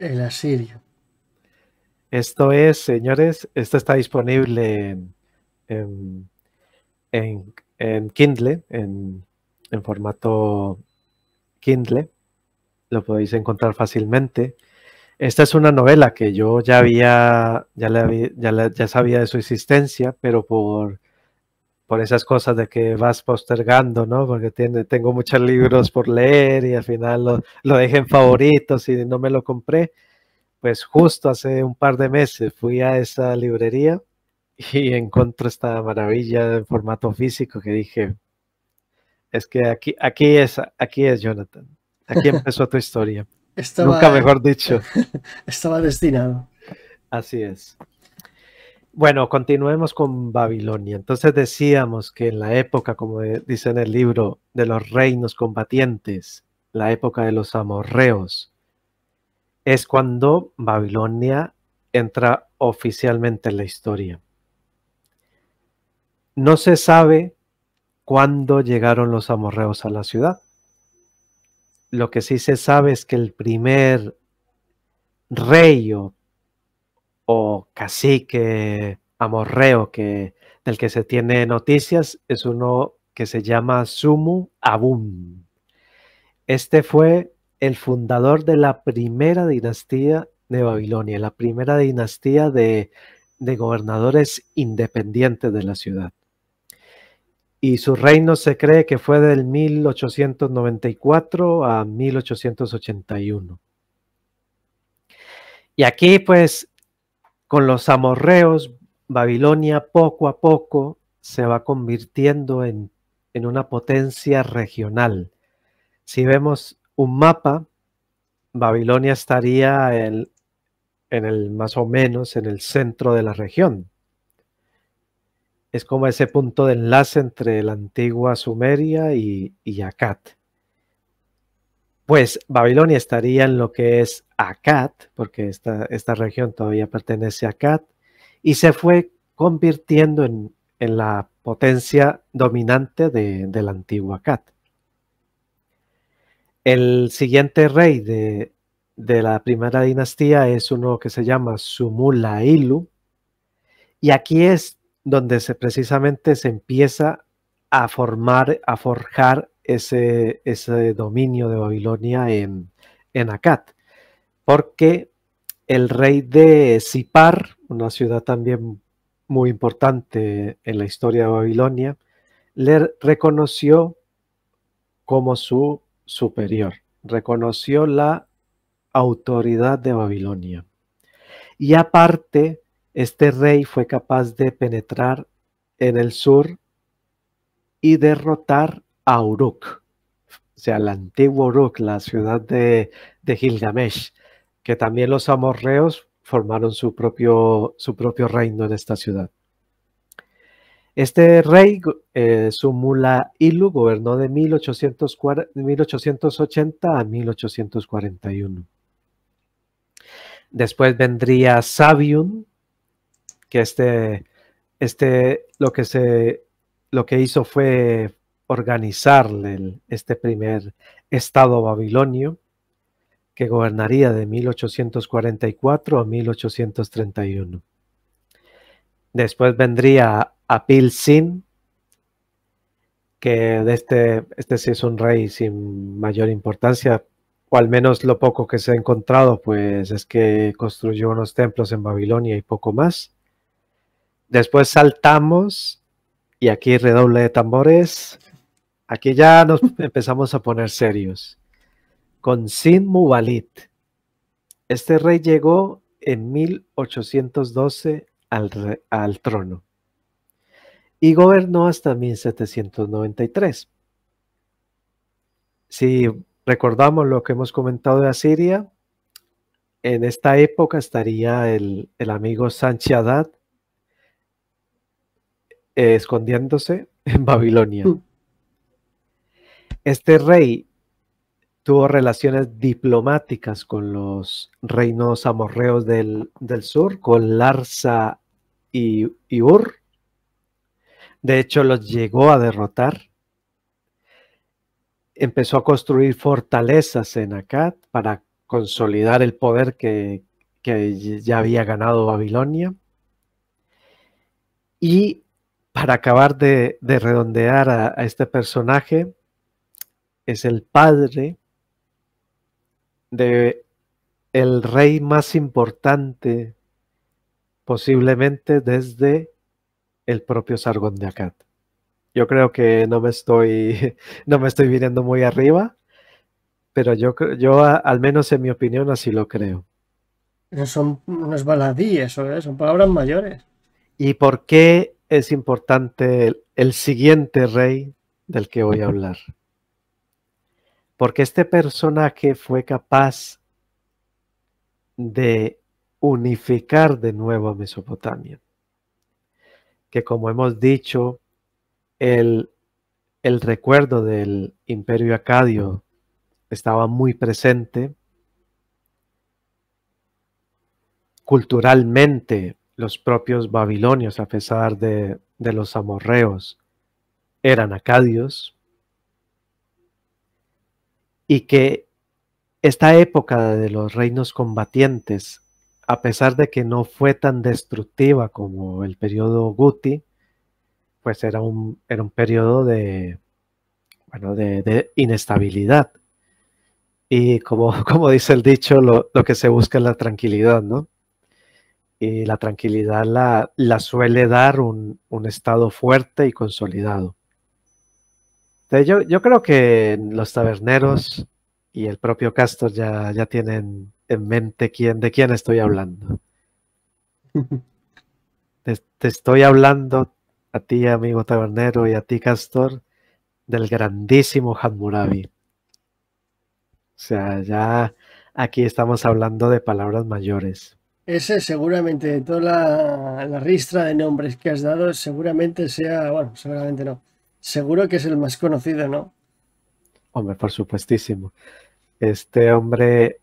El asirio. Esto es, señores, esto está disponible en Kindle, en formato Kindle. Lo podéis encontrar fácilmente. Esta es una novela que yo ya sabía de su existencia, pero por esas cosas de que vas postergando, ¿no? Porque tengo muchos libros por leer y al final lo dejé en favoritos y no me lo compré. Pues justo hace un par de meses fui a esa librería y encontré esta maravilla en formato físico que dije, es que aquí es Jonathan, aquí empezó tu historia. Nunca mejor dicho. Estaba destinado. Así es. Bueno, continuemos con Babilonia. Entonces decíamos que en la época, como dice en el libro, de los reinos combatientes, la época de los amorreos, es cuando Babilonia entra oficialmente en la historia. No se sabe cuándo llegaron los amorreos a la ciudad. Lo que sí se sabe es que el primer rey o cacique amorreo del que se tiene noticias es uno que se llama Sumu-Abum. Este fue el fundador de la primera dinastía de Babilonia, la primera dinastía de gobernadores independientes de la ciudad. Y su reino se cree que fue del 1894 a 1881. Y aquí, pues, con los amorreos, Babilonia poco a poco se va convirtiendo en una potencia regional. Si vemos un mapa, Babilonia estaría más o menos en el centro de la región. Es como ese punto de enlace entre la antigua Sumeria y Akkad. Pues Babilonia estaría en lo que es Akkad, porque esta región todavía pertenece a Akkad, y se fue convirtiendo en la potencia dominante de la antigua Akkad. El siguiente rey de la primera dinastía es uno que se llama Sumulailu, y aquí es donde precisamente se empieza a forjar ese dominio de Babilonia en Akkad, porque el rey de Sippar, una ciudad también muy importante en la historia de Babilonia, le reconoció como su superior, reconoció la autoridad de Babilonia. Y aparte, este rey fue capaz de penetrar en el sur y derrotar a Uruk, o sea, la antigua Uruk, la ciudad de Gilgamesh, que también los amorreos formaron su propio reino en esta ciudad. Este rey, Sumulailu, gobernó de 1880 a 1841. Después vendría Sabiun, que lo que hizo fue organizar este primer estado babilonio, que gobernaría de 1844 a 1831. Después vendría Apil-Sin, que este sí es un rey sin mayor importancia, o al menos lo poco que se ha encontrado, pues es que construyó unos templos en Babilonia y poco más. Después saltamos, y aquí redoble de tambores, aquí ya nos empezamos a poner serios, con Sin-Mubalit. Este rey llegó en 1812 al trono y gobernó hasta 1793. Si recordamos lo que hemos comentado de Asiria, en esta época estaría el amigo Shamshi-Adad escondiéndose en Babilonia. Este rey tuvo relaciones diplomáticas con los reinos amorreos del sur, con Larsa y Ur. De hecho, los llegó a derrotar. Empezó a construir fortalezas en Akkad para consolidar el poder que ya había ganado Babilonia. Y para acabar de redondear a este personaje, es el padre del rey más importante posiblemente desde el propio Sargón de Acad. Yo creo que no me estoy viniendo muy arriba, pero yo al menos en mi opinión así lo creo. Eso son unas baladíes, son palabras mayores. ¿Y por qué es importante el siguiente rey del que voy a hablar? Porque este personaje fue capaz de unificar de nuevo a Mesopotamia. Que como hemos dicho, el recuerdo del Imperio Acadio estaba muy presente. Culturalmente, los propios babilonios, a pesar de los amorreos, eran acadios. Y que esta época de los reinos combatientes, a pesar de que no fue tan destructiva como el periodo Guti, pues era un periodo de inestabilidad. Y como dice el dicho, lo que se busca es la tranquilidad, ¿no? Y la tranquilidad la suele dar un estado fuerte y consolidado. Yo creo que los taberneros y el propio Cástor ya tienen en mente de quién estoy hablando. Te estoy hablando a ti, amigo tabernero, y a ti, Cástor, del grandísimo Hammurabi. O sea, ya aquí estamos hablando de palabras mayores. Ese seguramente, de toda la ristra de nombres que has dado, seguramente sea, bueno, seguramente no. Seguro que es el más conocido, ¿no? Hombre, por supuestísimo. Este hombre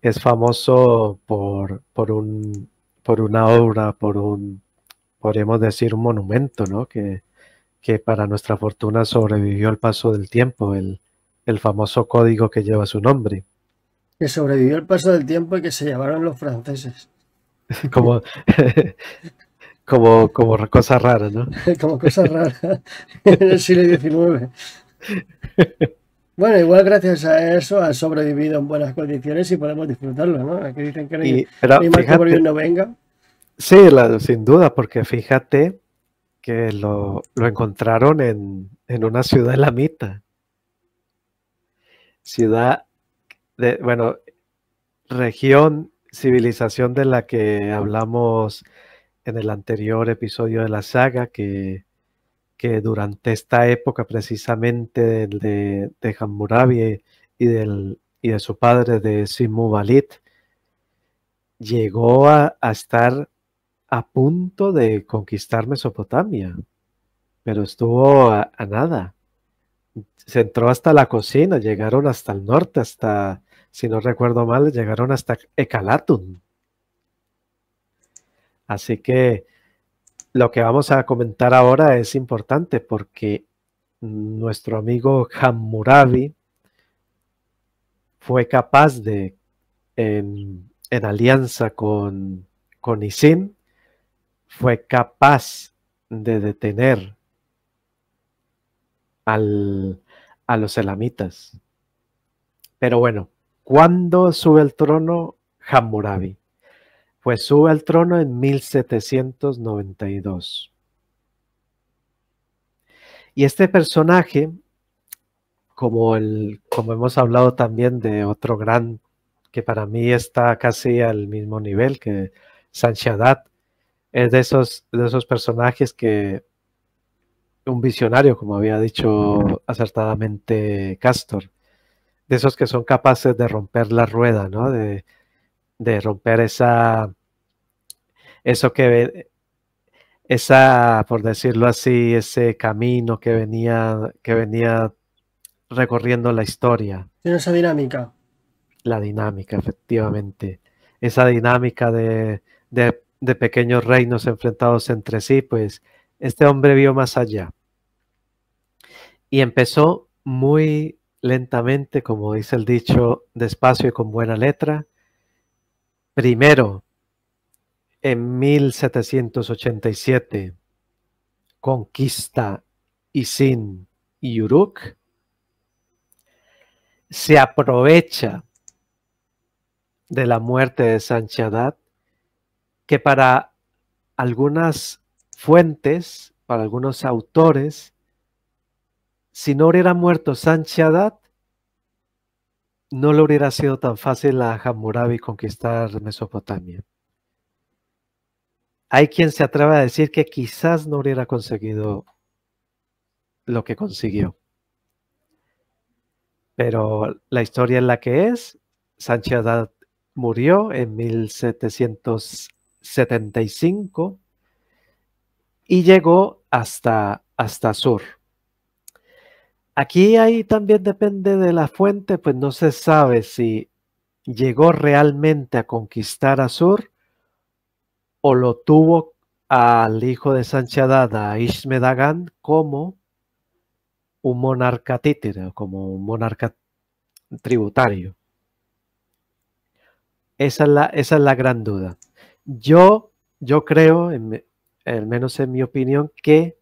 es famoso por una obra, podríamos decir, un monumento, ¿no? Que para nuestra fortuna sobrevivió al paso del tiempo, el famoso código que lleva su nombre. Que sobrevivió al paso del tiempo y que se llevaron los franceses. Como cosa rara, ¿no? Como cosa rara en el siglo XIX. Bueno, igual gracias a eso ha sobrevivido en buenas condiciones y podemos disfrutarlo, ¿no? Aquí dicen que ni más que por bien no venga. Sí, sin duda, porque fíjate que lo encontraron en una ciudad elamita. Región, civilización de la que hablamos en el anterior episodio de la saga, que durante esta época precisamente de Hammurabi y de su padre de Simubalit, llegó a estar a punto de conquistar Mesopotamia, pero estuvo a nada. Se entró hasta la cocina, llegaron hasta el norte, hasta, si no recuerdo mal, llegaron hasta Ekallatum. Así que lo que vamos a comentar ahora es importante porque nuestro amigo Hammurabi fue capaz de, en alianza con Isín, fue capaz de detener a los elamitas. Pero bueno, ¿cuándo sube al trono Hammurabi? Pues sube al trono en 1792. Y este personaje, como hemos hablado también de otro gran, que para mí está casi al mismo nivel que Shamshi-Adad, es de esos personajes que un visionario, como había dicho acertadamente Cástor, de esos que son capaces de romper la rueda, ¿no? De romper esa, por decirlo así, ese camino que venía recorriendo la historia. Tiene esa dinámica. La dinámica, efectivamente. Esa dinámica de pequeños reinos enfrentados entre sí, pues este hombre vio más allá. Y empezó muy lentamente, como dice el dicho, despacio y con buena letra. Primero, en 1787, conquista Isín y Uruk. Se aprovecha de la muerte de Shamshi-Adad, que para algunas fuentes, para algunos autores, si no hubiera muerto Shamshi-Adad, no le hubiera sido tan fácil a Hammurabi conquistar Mesopotamia. Hay quien se atreve a decir que quizás no hubiera conseguido lo que consiguió. Pero la historia es la que es. Shamshi-Adad murió en 1775 y llegó hasta Sur. Aquí ahí también depende de la fuente, pues no se sabe si llegó realmente a conquistar a Sur o lo tuvo al hijo de Shamshi-Adad, a Ishme-Dagan, como un monarca títere, como un monarca tributario. Esa es la gran duda. Yo creo, al menos en mi opinión, que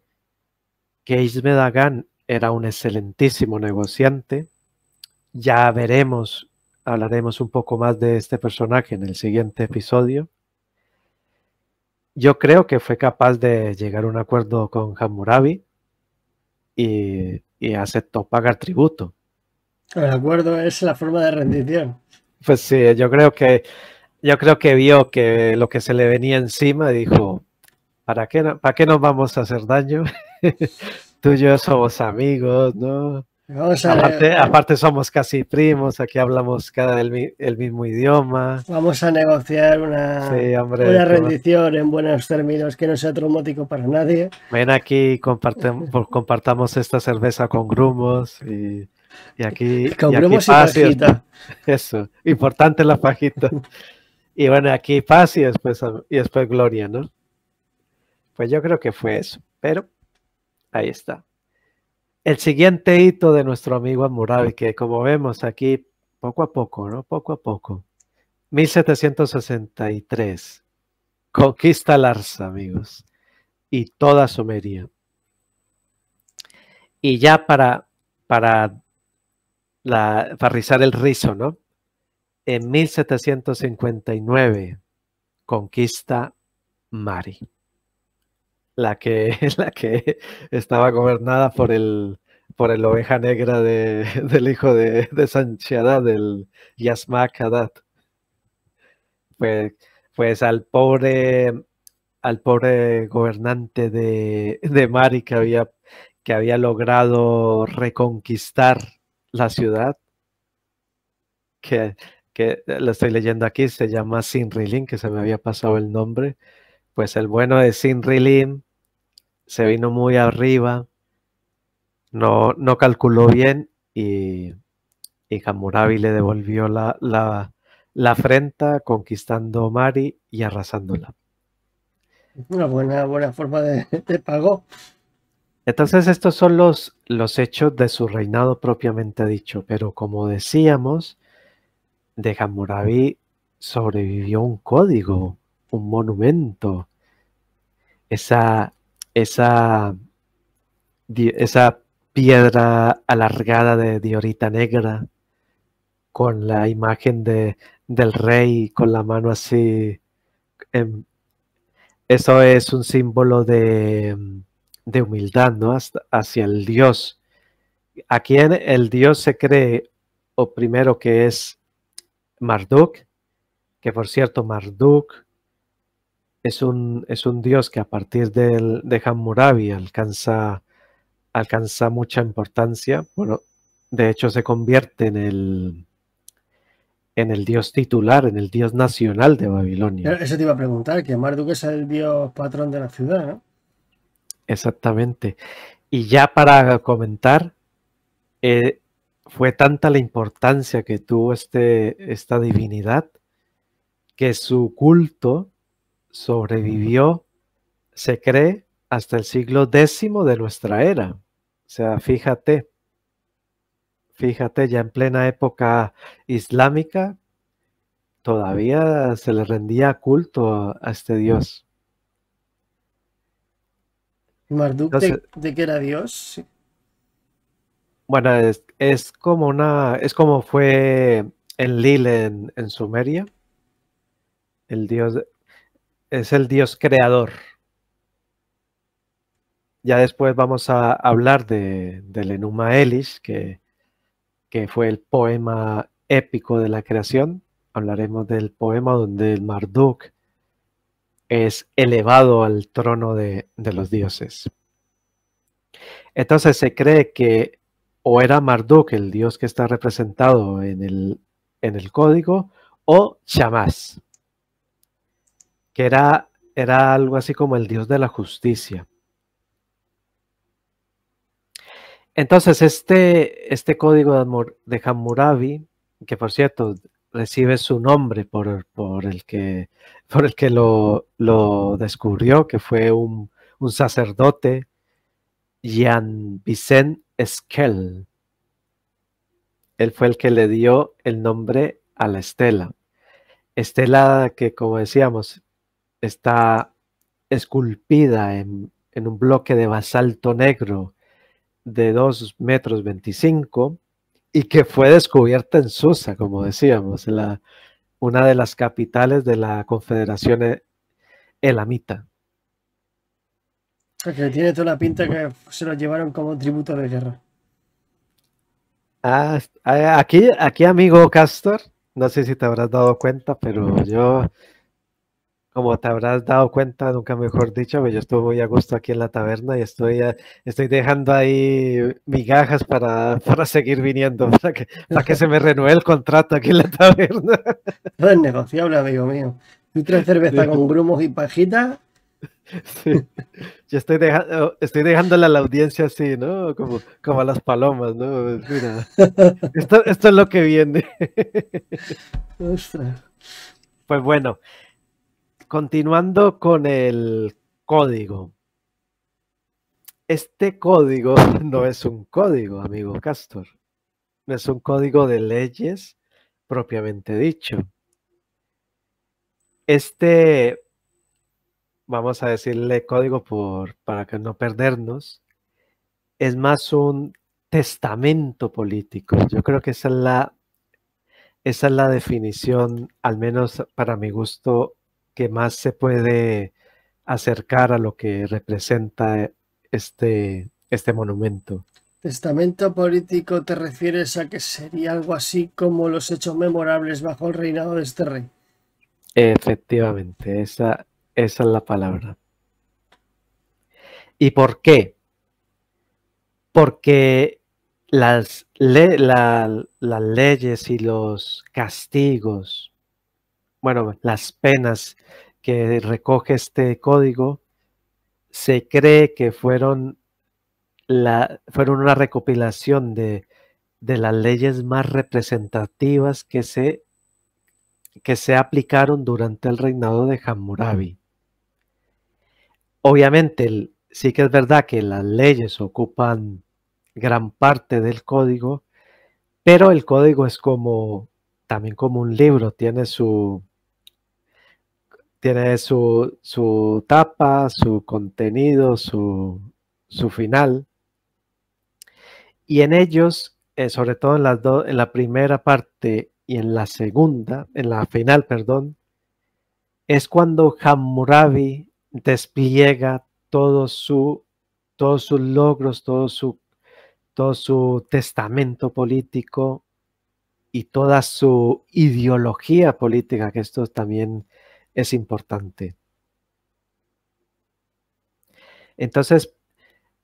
Ishme-Dagan era un excelentísimo negociante. Ya veremos, hablaremos un poco más de este personaje en el siguiente episodio. Yo creo que fue capaz de llegar a un acuerdo con Hammurabi y aceptó pagar tributo. El acuerdo es la forma de rendición. Pues sí, yo creo que vio que lo que se le venía encima y dijo, ¿para qué nos vamos a hacer daño? Tú y yo somos amigos, ¿no? Aparte somos casi primos, aquí hablamos el mismo idioma. Vamos a negociar una rendición en buenos términos que no sea traumático para nadie. Ven aquí, compartamos esta cerveza con grumos y aquí... Con y grumos aquí y pajita. Eso, importante la pajita. Y bueno, aquí paz y después gloria, ¿no? Pues yo creo que fue eso, pero ahí está. El siguiente hito de nuestro amigo Hammurabi, que como vemos aquí, poco a poco, ¿no? Poco a poco. 1763. Conquista Larsa, amigos. Y toda Sumeria. Y ya para rizar el rizo, ¿no? En 1759, conquista Mari. La que estaba gobernada por el oveja negra del hijo de Shamshi-Adad, el Yasmah-Adad. Pues al pobre gobernante de Mari que había logrado reconquistar la ciudad, que lo estoy leyendo aquí, se llama Sinrilin, que se me había pasado el nombre. Pues el bueno de Sinrilin se vino muy arriba, no calculó bien y Hammurabi le devolvió la afrenta conquistando Mari y arrasándola. Una buena forma de pago. Entonces estos son los hechos de su reinado propiamente dicho, pero como decíamos, de Hammurabi sobrevivió un código, un monumento, esa piedra alargada de diorita negra con la imagen del rey con la mano así. Eso es un símbolo de humildad, ¿no? Hacia el dios, a quien el dios se cree, o primero que es Marduk, que por cierto Marduk Es un dios que a partir de Hammurabi alcanza mucha importancia. Bueno, de hecho se convierte en el dios titular, en el dios nacional de Babilonia. Eso te iba a preguntar, que Marduk es el dios patrón de la ciudad, ¿no? Exactamente. Y ya para comentar, fue tanta la importancia que tuvo esta divinidad que su culto sobrevivió, se cree, hasta el siglo X de nuestra era. O sea, fíjate, ya en plena época islámica, todavía se le rendía culto a este dios. ¿Marduk de qué era dios? Bueno, es como fue Enlil en Sumeria. El dios es el dios creador. Ya después vamos a hablar del Enuma Elish, que fue el poema épico de la creación. Hablaremos del poema donde el Marduk es elevado al trono de los dioses. Entonces se cree que o era Marduk el dios que está representado en el código, o Shamash, que era algo así como el dios de la justicia. Entonces este código de Hammurabi, que por cierto recibe su nombre por el que lo descubrió, que fue un sacerdote, Jean Vicent Esquel. Él fue el que le dio el nombre a la estela. Estela que, como decíamos, está esculpida en un bloque de basalto negro de 2,25 metros y que fue descubierta en Susa, como decíamos, una de las capitales de la Confederación Elamita. Que tiene toda la pinta que se lo llevaron como tributo de guerra. Ah, aquí, amigo Cástor, no sé si te habrás dado cuenta, pero yo... Como te habrás dado cuenta, nunca mejor dicho, yo estoy muy a gusto aquí en la taberna y estoy dejando ahí migajas para seguir viniendo, para que se me renueve el contrato aquí en la taberna. No es negociable, amigo mío. Tú tres cervezas con grumos y pajitas. Sí. Yo estoy dejándole a la audiencia así, ¿no? Como a las palomas, ¿no? Mira, esto es lo que viene. Ostras. Pues bueno. Continuando con el código. Este código no es un código, amigo Cástor. No es un código de leyes propiamente dicho. Vamos a decirle código para que no perdernos, es más un testamento político. Yo creo que esa es la definición, al menos para mi gusto, que más se puede acercar a lo que representa este monumento. Testamento político, ¿te refieres a que sería algo así como los hechos memorables bajo el reinado de este rey? Efectivamente, esa es la palabra. ¿Y por qué? Porque las leyes y los castigos, bueno, las penas que recoge este código, se cree que fueron una recopilación de las leyes más representativas que se aplicaron durante el reinado de Hammurabi. Obviamente, sí que es verdad que las leyes ocupan gran parte del código, pero el código es también como un libro, tiene su tapa, su contenido, su final. Y en ellos, sobre todo en la primera parte y en la final, es cuando Hammurabi despliega todos sus logros, todo su testamento político y toda su ideología política, que esto también es importante. Entonces,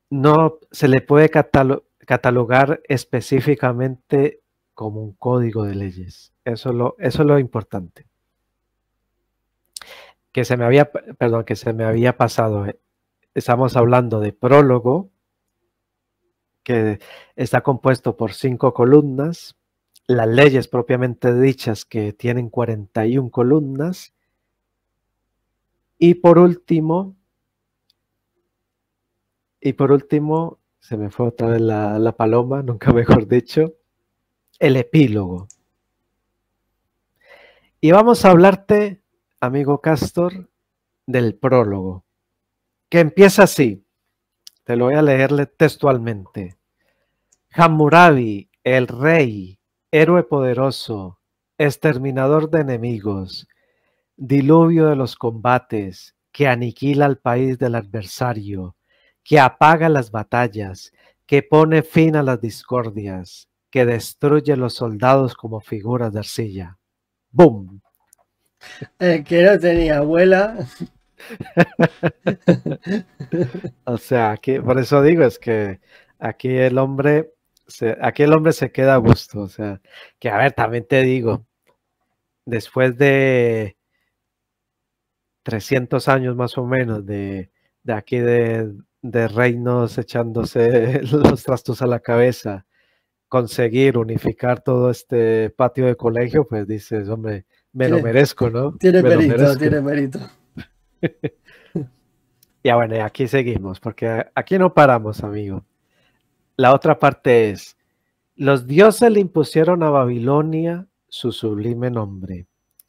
no se le puede catalogar específicamente como un código de leyes. Eso es lo importante. Que se me había pasado. Estamos hablando de prólogo, que está compuesto por 5 columnas, las leyes propiamente dichas, que tienen 41 columnas, y por último, se me fue otra vez la paloma, nunca mejor dicho, el epílogo. Y vamos a hablarte, amigo Cástor, del prólogo, que empieza así. Te lo voy a leerle textualmente. Hammurabi, el rey, héroe poderoso, exterminador de enemigos, diluvio de los combates, que aniquila al país del adversario, que apaga las batallas, que pone fin a las discordias, que destruye a los soldados como figuras de arcilla. ¡Bum! El que no tenía abuela. O sea, aquí, por eso digo, es que aquí el hombre se queda a gusto. O sea, que a ver, también te digo, después de 300 años más o menos de aquí de reinos echándose los trastos a la cabeza, conseguir unificar todo este patio de colegio, pues dices, hombre, me lo merezco, ¿no? Tiene mérito. Ya bueno, aquí seguimos, porque aquí no paramos, amigo. La otra parte es, los dioses le impusieron a Babilonia su sublime nombre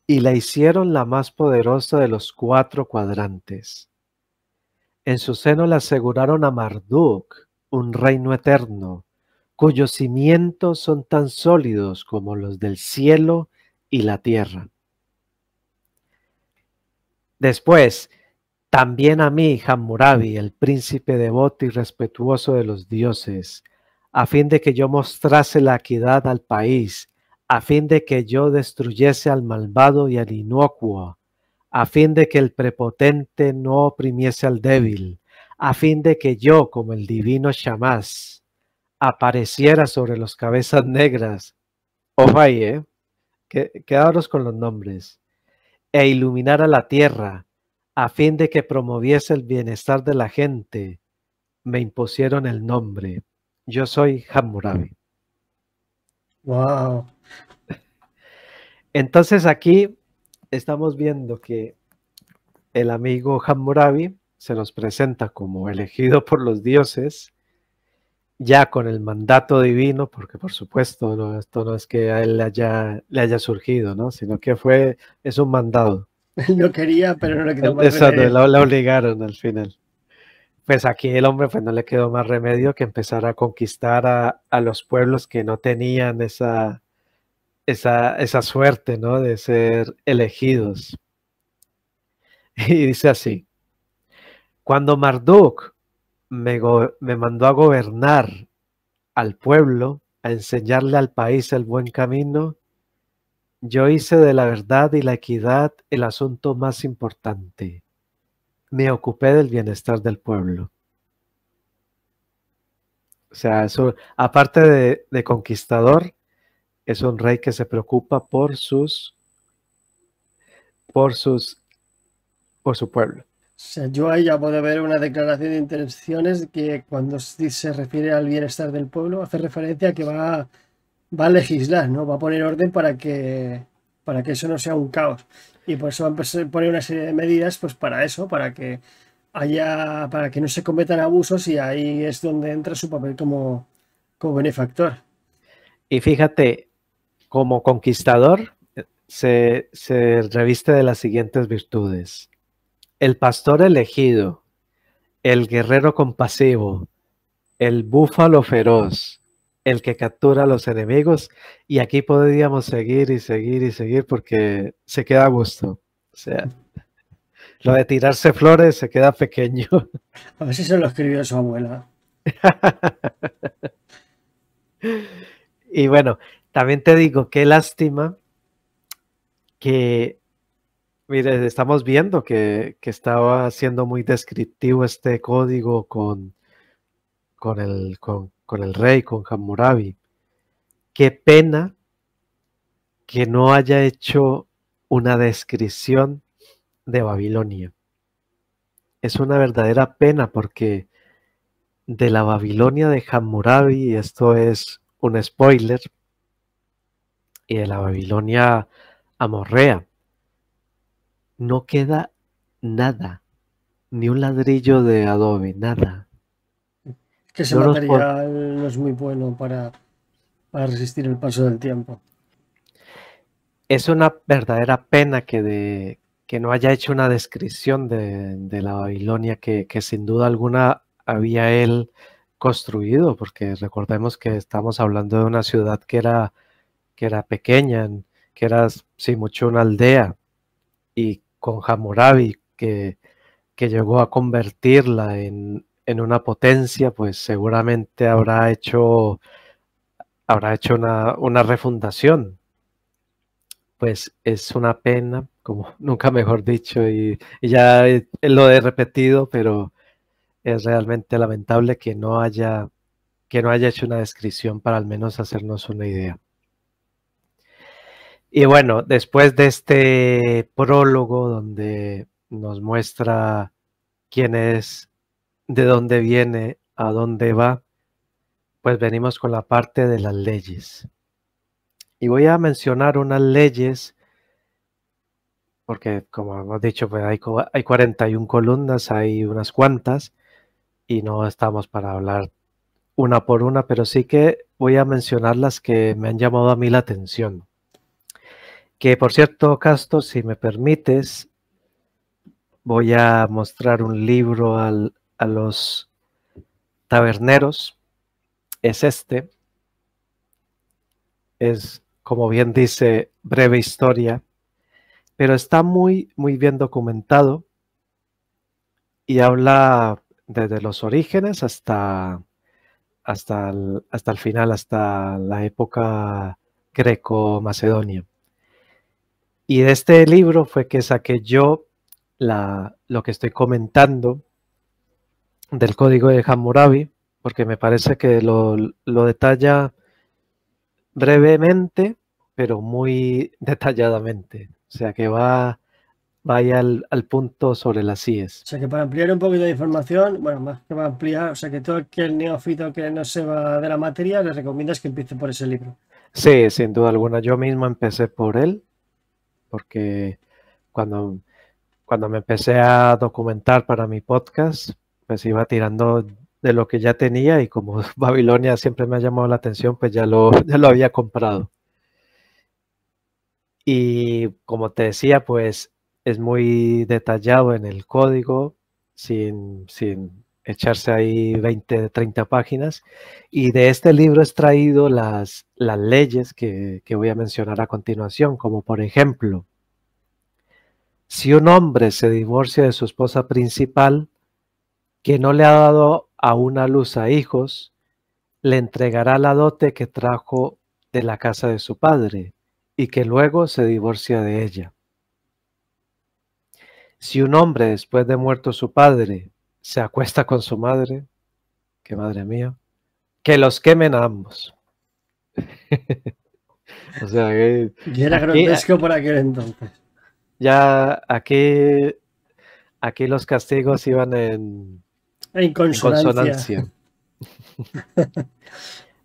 y la hicieron la más poderosa de los 4 cuadrantes. En su seno le aseguraron a Marduk un reino eterno, cuyos cimientos son tan sólidos como los del cielo y la tierra. Después, también a mí, Hammurabi, el príncipe devoto y respetuoso de los dioses, a fin de que yo mostrase la equidad al país, a fin de que yo destruyese al malvado y al inocuo, a fin de que el prepotente no oprimiese al débil, a fin de que yo, como el divino Shamás, apareciera sobre los cabezas negras. Ojo ahí, quedaros con los nombres. E iluminara la tierra, a fin de que promoviese el bienestar de la gente, me impusieron el nombre. Yo soy Hammurabi. Wow. Entonces aquí estamos viendo que el amigo Hammurabi se nos presenta como elegido por los dioses, ya con el mandato divino, porque por supuesto, ¿no? Esto no es que a él le haya surgido, ¿no? Sino que es un mandado. Él no quería, pero no le quedó más remedio. Eso, lo obligaron al final. Pues aquí el hombre pues no le quedó más remedio que empezar a conquistar a los pueblos que no tenían esa suerte, ¿no? De ser elegidos. Y dice así, cuando Marduk me mandó a gobernar al pueblo, a enseñarle al país el buen camino, yo hice de la verdad y la equidad el asunto más importante. Me ocupé del bienestar del pueblo. O sea, eso, aparte de conquistador, es un rey que se preocupa por su pueblo. O sea, yo ahí ya puedo ver una declaración de intenciones que cuando se refiere al bienestar del pueblo hace referencia a que va a legislar, ¿no? Va a poner orden para que eso no sea un caos. Y por eso va a poner una serie de medidas pues para eso, para que no se cometan abusos, y ahí es donde entra su papel como benefactor. Y fíjate, como conquistador se reviste de las siguientes virtudes. El pastor elegido, el guerrero compasivo, el búfalo feroz, el que captura a los enemigos, y aquí podríamos seguir y seguir y seguir porque se queda a gusto. O sea, lo de tirarse flores se queda pequeño. A ver si se lo escribió su abuela. Y bueno, también te digo, qué lástima que Mire, estamos viendo que estaba siendo muy descriptivo este código con el rey, con Hammurabi. Qué pena que no haya hecho una descripción de Babilonia. Es una verdadera pena porque de la Babilonia de Hammurabi, esto es un spoiler, y de la Babilonia amorrea, no queda nada, ni un ladrillo de adobe, nada. Que ese material no es muy bueno para resistir el paso del tiempo. Es una verdadera pena que no haya hecho una descripción de la Babilonia que sin duda alguna había él construido, porque recordemos que estamos hablando de una ciudad que era pequeña, que era sí, mucho una aldea, y con Hammurabi que llegó a convertirla en una potencia, pues seguramente habrá hecho una refundación. Pues es una pena, como nunca mejor dicho, y ya lo he repetido, pero es realmente lamentable que no haya hecho una descripción para al menos hacernos una idea. Y bueno, después de este prólogo donde nos muestra quién es, de dónde viene, a dónde va, pues venimos con la parte de las leyes. Y voy a mencionar unas leyes, porque como hemos dicho, pues hay 41 columnas, hay unas cuantas, y no estamos para hablar una por una, pero sí que voy a mencionar las que me han llamado a mí la atención. Que por cierto, Cástor, si me permites, voy a mostrar un libro a los taberneros. Es este. Es, como bien dice, breve historia, pero está muy, muy bien documentado y habla desde los orígenes hasta el final, hasta la época greco-macedonia. Y de este libro fue que saqué yo lo que estoy comentando del código de Hammurabi, porque me parece que lo detalla brevemente, pero muy detalladamente. O sea que vaya al punto sobre las IES. O sea que para ampliar un poquito de información, bueno, más que para ampliar, o sea que todo aquel neófito que no se va de la materia, le recomiendas que empiece por ese libro. Sí, sin duda alguna. Yo mismo empecé por él, porque cuando me empecé a documentar para mi podcast, pues iba tirando de lo que ya tenía, y como Babilonia siempre me ha llamado la atención, pues ya lo había comprado. Y como te decía, pues es muy detallado en el código, sin echarse ahí 20, 30 páginas. Y de este libro he extraído las leyes que voy a mencionar a continuación, como por ejemplo, si un hombre se divorcia de su esposa principal, que no le ha dado aún a luz a hijos, le entregará la dote que trajo de la casa de su padre, y que luego se divorcia de ella. Si un hombre, después de muerto su padre, se acuesta con su madre, que madre mía, que los quemen a ambos. O sea que... Y era grotesco por aquel entonces. Ya aquí los castigos iban en consonancia.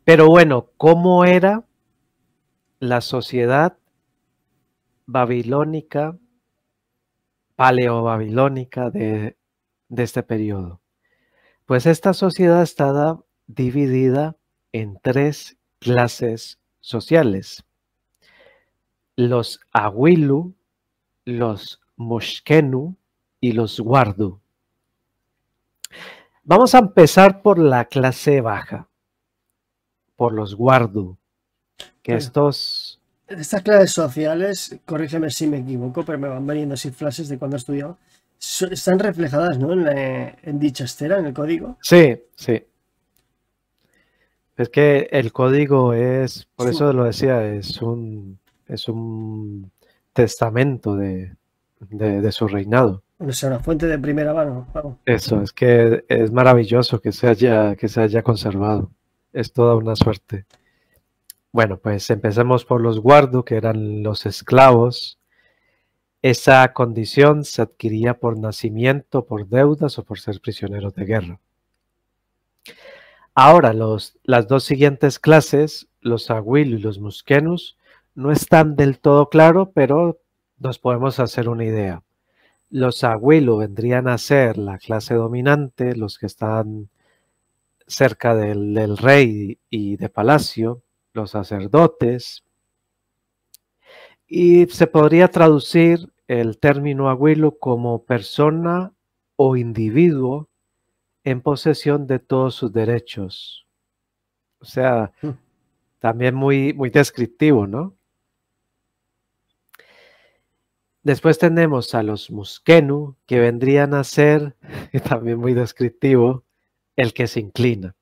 Pero bueno, ¿cómo era la sociedad babilónica, paleobabilónica de este periodo? Pues esta sociedad está dividida en tres clases sociales: los awilu, los moshkenu y los wardu. Vamos a empezar por la clase baja, por los wardu. Que estos... Estas clases sociales, corrígeme si me equivoco, pero me van veniendo así flashes de cuando estudiaba, están reflejadas, ¿no? En dicha estela, en el código. Sí, sí. Es que el código es, por eso lo decía, es un testamento de su reinado. O sea, una fuente de primera mano. Vamos. Eso, es que es maravilloso que se haya conservado. Es toda una suerte. Bueno, pues empecemos por los guardu, que eran los esclavos. Esa condición se adquiría por nacimiento, por deudas o por ser prisioneros de guerra. Ahora, las dos siguientes clases, los awilu y los muskenus, no están del todo claro, pero nos podemos hacer una idea. Los awilu vendrían a ser la clase dominante, los que están cerca del rey y de palacio, los sacerdotes, y se podría traducir el término awilu como persona o individuo en posesión de todos sus derechos. O sea, también muy, muy descriptivo, ¿no? Después tenemos a los muskenu, que vendrían a ser, también muy descriptivo, el que se inclina.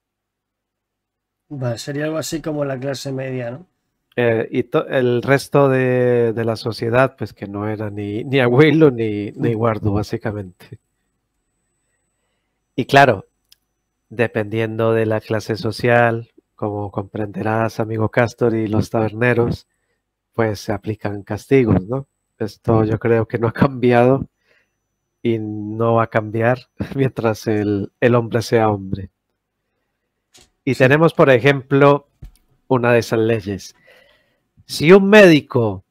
Vale, sería algo así como la clase media, ¿no? El resto de la sociedad, pues que no era ni abuelo ni guardu, básicamente. Y claro, dependiendo de la clase social, como comprenderás, amigo Cástor, y los taberneros, pues se aplican castigos, ¿no? Esto yo creo que no ha cambiado y no va a cambiar mientras el hombre sea hombre. Y tenemos, por ejemplo, una de esas leyes. Si un médico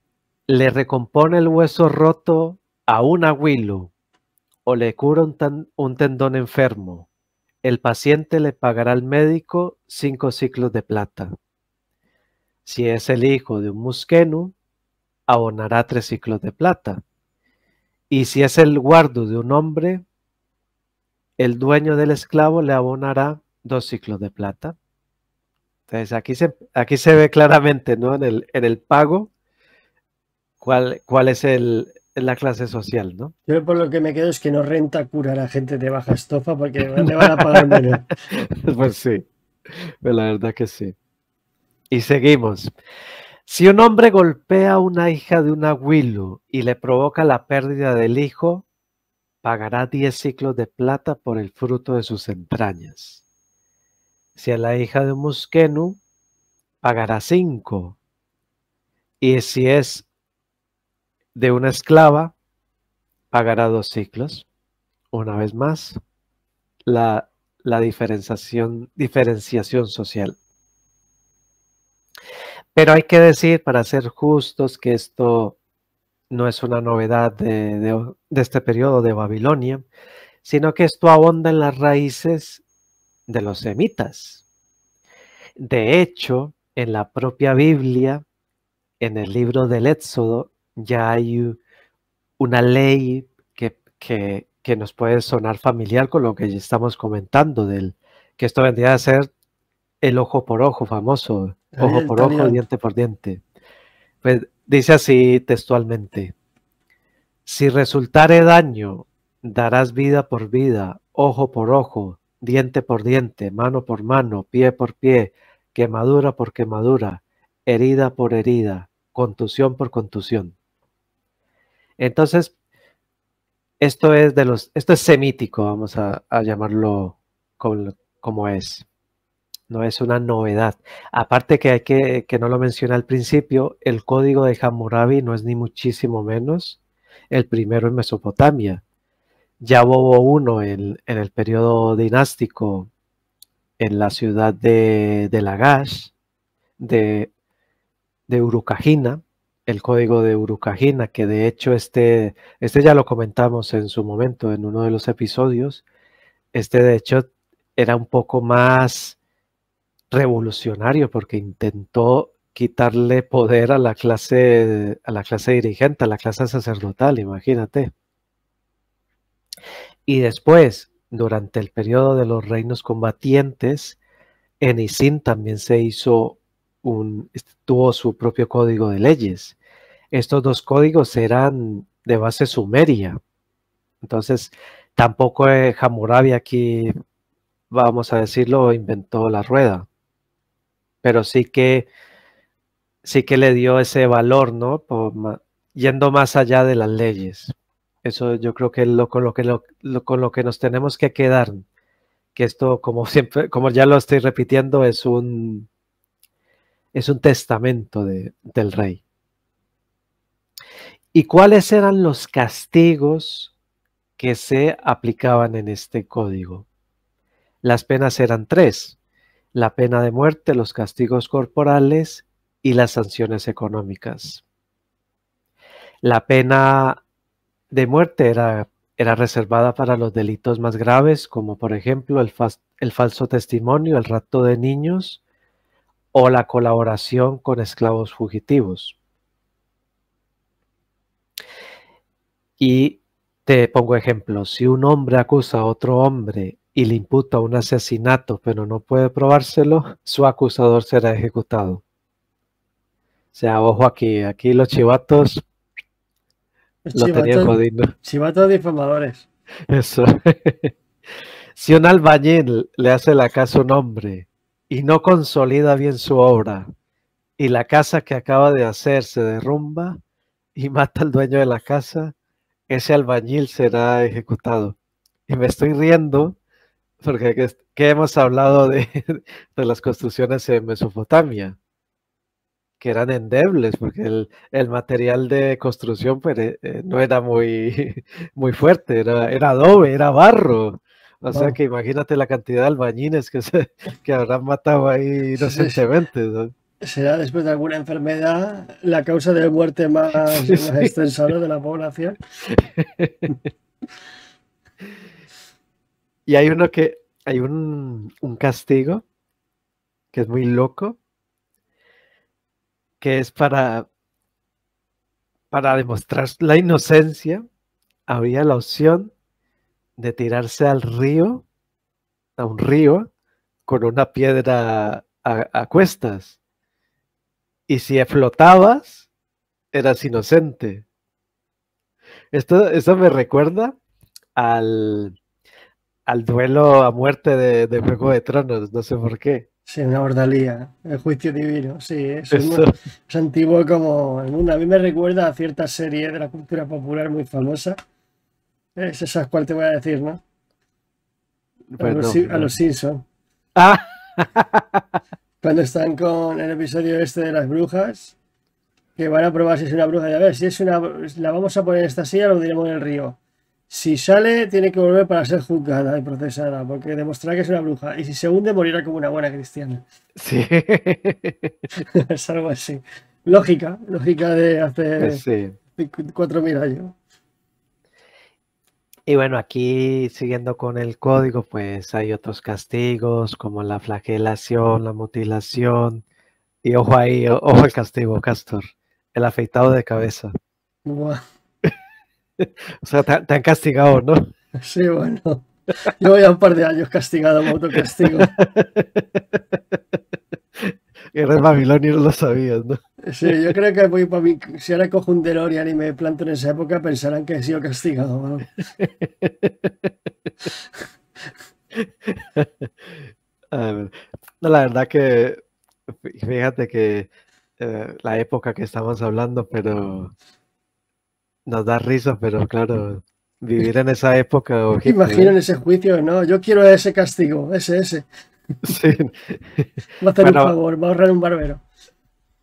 le recompone el hueso roto a un awilu o le cura un tendón enfermo, el paciente le pagará al médico 5 siclos de plata. Si es el hijo de un muskenu, abonará 3 siclos de plata. Y si es el guardu de un hombre, el dueño del esclavo le abonará 2 siclos de plata. Entonces aquí se ve claramente, ¿no?, en el pago cuál es la clase social, ¿no? Yo por lo que me quedo es que no renta curar a gente de baja estofa porque le van a pagar menos. Pues sí, la verdad que sí. Y seguimos. Si un hombre golpea a una hija de un awilu y le provoca la pérdida del hijo, pagará 10 siclos de plata por el fruto de sus entrañas. Si es la hija de un muskenu, pagará 5. Y si es de una esclava, pagará 2 siclos. Una vez más, la diferenciación social. Pero hay que decir, para ser justos, que esto no es una novedad de este periodo de Babilonia, sino que esto abonda en las raíces de los semitas. De hecho, en la propia Biblia, en el libro del Éxodo, ya hay una ley que nos puede sonar familiar con lo que ya estamos comentando, que esto vendría a ser el ojo por ojo famoso, ojo por ojo, diente por diente. Pues dice así textualmente: si resultare daño, darás vida por vida, ojo por ojo, diente por diente, mano por mano, pie por pie, quemadura por quemadura, herida por herida, contusión por contusión. Entonces, esto es semítico, vamos a llamarlo como es. No es una novedad. Aparte que hay que no lo mencioné al principio, el código de Hammurabi no es ni muchísimo menos el primero en Mesopotamia. Ya hubo uno en el periodo dinástico en la ciudad de Lagash, de Urukagina, el código de Urukagina, que de hecho este ya lo comentamos en su momento en uno de los episodios. Este de hecho era un poco más revolucionario porque intentó quitarle poder a la clase dirigente, a la clase sacerdotal, imagínate. Y después, durante el periodo de los reinos combatientes, en Isín también tuvo su propio código de leyes. Estos dos códigos eran de base sumeria. Entonces, tampoco Hammurabi aquí, vamos a decirlo, inventó la rueda. Pero sí que le dio ese valor, ¿no? Yendo más allá de las leyes. Eso yo creo que es con lo que nos tenemos que quedar. Que esto, como siempre, como ya lo estoy repitiendo, es un testamento del rey. ¿Y cuáles eran los castigos que se aplicaban en este código? Las penas eran tres: la pena de muerte, los castigos corporales y las sanciones económicas. La pena de muerte era reservada para los delitos más graves, como por ejemplo el falso testimonio, el rapto de niños o la colaboración con esclavos fugitivos. Y te pongo ejemplos: si un hombre acusa a otro hombre y le imputa un asesinato pero no puede probárselo, su acusador será ejecutado. O sea, ojo aquí los chivatos lo tenían jodido. Chivatos difamadores. Eso. Si un albañil le hace la casa a un hombre y no consolida bien su obra y la casa que acaba de hacer se derrumba y mata al dueño de la casa, ese albañil será ejecutado. Y me estoy riendo porque que hemos hablado de las construcciones en Mesopotamia, que eran endebles, porque el material de construcción pues, no era muy fuerte, era adobe, era barro. O sea que imagínate la cantidad de albañiles que habrán matado ahí inocentemente, ¿no? Será después de alguna enfermedad la causa de muerte más extensa, ¿no?, de la población. Y hay uno que hay un castigo que es muy loco, que es para demostrar la inocencia. Había la opción de tirarse al río, a un río, con una piedra a cuestas. Y si flotabas, eras inocente. Esto me recuerda al duelo a muerte de Juego de Tronos, no sé por qué. Sí, una ordalía, el juicio divino, sí, es antiguo como el mundo. A mí me recuerda a cierta serie de la cultura popular muy famosa. Es esa cual te voy a decir, ¿no? A los Simpsons. Ah. Cuando están con el episodio este de las brujas, que van a probar si es una bruja. Y a ver, si es una, la vamos a poner en esta silla, lo diremos en el río. Si sale, tiene que volver para ser juzgada y procesada, porque demostrará que es una bruja. Y si se hunde, morirá como una buena cristiana. Sí. Es algo así. Lógica de hace 4.000 años. Y bueno, aquí siguiendo con el código, pues hay otros castigos como la flagelación, la mutilación. Y ojo ahí, ojo al castigo, Cástor: el afeitado de cabeza. Buah. O sea, te han castigado, ¿no? Sí, bueno. Llevo ya un par de años castigado, me autocastigo. Eres babilonio y no lo sabías, ¿no? Sí, yo creo que voy para mí. Si ahora cojo un DeLorean y me planto en esa época, pensarán que he sido castigado, ¿no? A ver. No, la verdad que fíjate que la época que estamos hablando, pero nos da risa, pero claro, vivir en esa época. Ojito, imagino en ese juicio, no, yo quiero ese castigo, ese. Sí. Va a hacer un favor, va a ahorrar un barbero.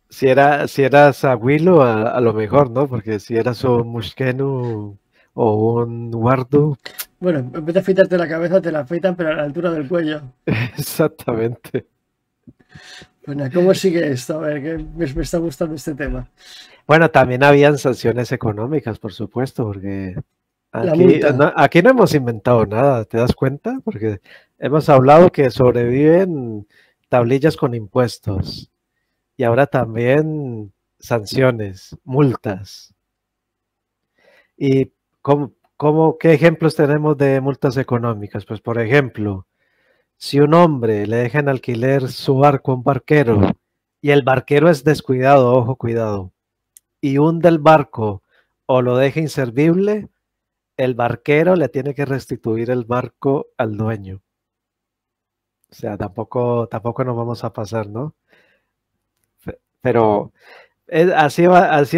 Si eras abuelo, a lo mejor, ¿no? Porque si eras un mushkenu o un wardu. Bueno, en vez de afeitarte la cabeza, te la afeitan, pero a la altura del cuello. Exactamente. Bueno, ¿cómo sigue esto? A ver, que me está gustando este tema. Bueno, también habían sanciones económicas, por supuesto, porque aquí no hemos inventado nada, ¿te das cuenta? Porque hemos hablado que sobreviven tablillas con impuestos y ahora también sanciones, multas. ¿Y qué ejemplos tenemos de multas económicas? Pues, por ejemplo, si un hombre le deja en alquiler su barco a un barquero y el barquero es descuidado, ojo, cuidado, y hunde el barco o lo deja inservible, el barquero le tiene que restituir el barco al dueño. O sea, tampoco nos vamos a pasar, ¿no? Pero así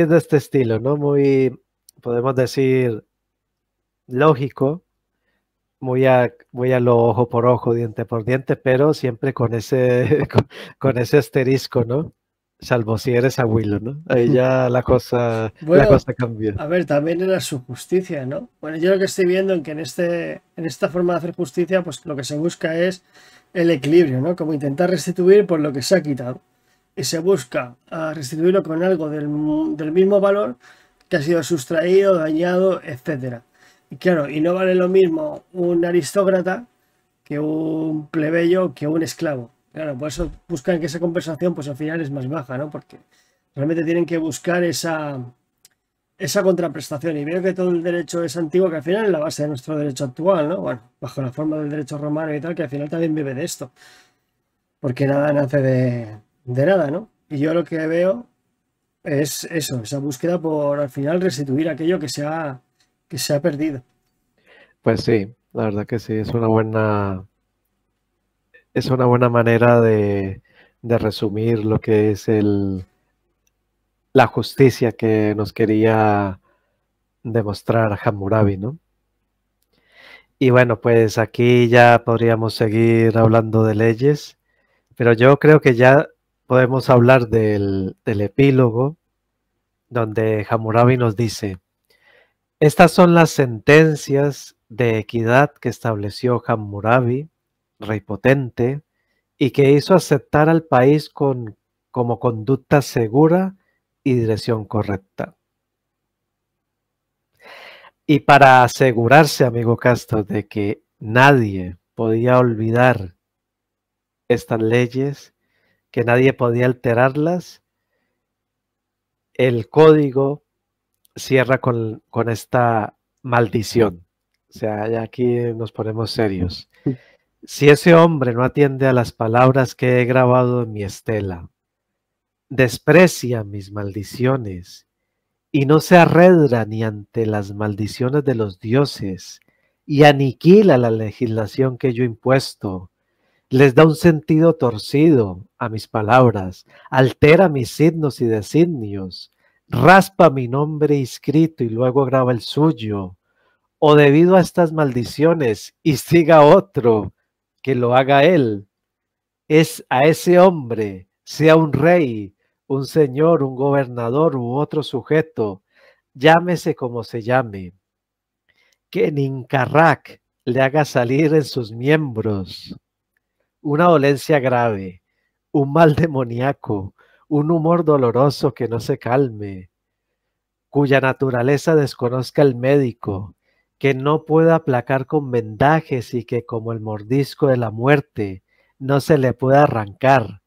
es de este estilo, ¿no? Muy, podemos decir, lógico, muy a lo ojo por ojo, diente por diente, pero siempre con ese asterisco, ¿no? Salvo si eres abuelo, ¿no? Ahí ya la cosa, bueno, la cosa cambió. A ver, también era su justicia, ¿no? Bueno, yo lo que estoy viendo es que en esta forma de hacer justicia, pues lo que se busca es el equilibrio, ¿no? Como intentar restituir por lo que se ha quitado. Y se busca restituirlo con algo del mismo valor que ha sido sustraído, dañado, etc. Y claro, y no vale lo mismo un aristócrata que un plebeyo que un esclavo. Claro, por eso buscan que esa compensación pues al final es más baja, ¿no? Porque realmente tienen que buscar esa contraprestación. Y veo que todo el derecho es antiguo, que al final es la base de nuestro derecho actual, ¿no? Bueno, bajo la forma del derecho romano y tal, que al final también vive de esto. Porque nada nace de nada, ¿no? Y yo lo que veo es eso, esa búsqueda por al final restituir aquello que se ha perdido. Pues sí, la verdad que sí, es una buena manera de resumir lo que es la justicia que nos quería demostrar Hammurabi, ¿no? Y bueno, pues aquí ya podríamos seguir hablando de leyes, pero yo creo que ya podemos hablar del epílogo, donde Hammurabi nos dice: estas son las sentencias de equidad que estableció Hammurabi, rey potente, y que hizo aceptar al país como conducta segura y dirección correcta. Y para asegurarse, amigo Castro, de que nadie podía olvidar estas leyes, que nadie podía alterarlas, el código cierra con esta maldición. O sea, ya aquí nos ponemos serios. Si ese hombre no atiende a las palabras que he grabado en mi estela, desprecia mis maldiciones y no se arredra ni ante las maldiciones de los dioses y aniquila la legislación que yo he impuesto, les da un sentido torcido a mis palabras, altera mis signos y designios, raspa mi nombre inscrito y luego graba el suyo, o debido a estas maldiciones instiga otro que lo haga él, es a ese hombre, sea un rey, un señor, un gobernador u otro sujeto, llámese como se llame, que Nincarrac le haga salir en sus miembros una dolencia grave, un mal demoníaco, un humor doloroso que no se calme, cuya naturaleza desconozca el médico, que no pueda aplacar con vendajes y que como el mordisco de la muerte no se le pueda arrancar,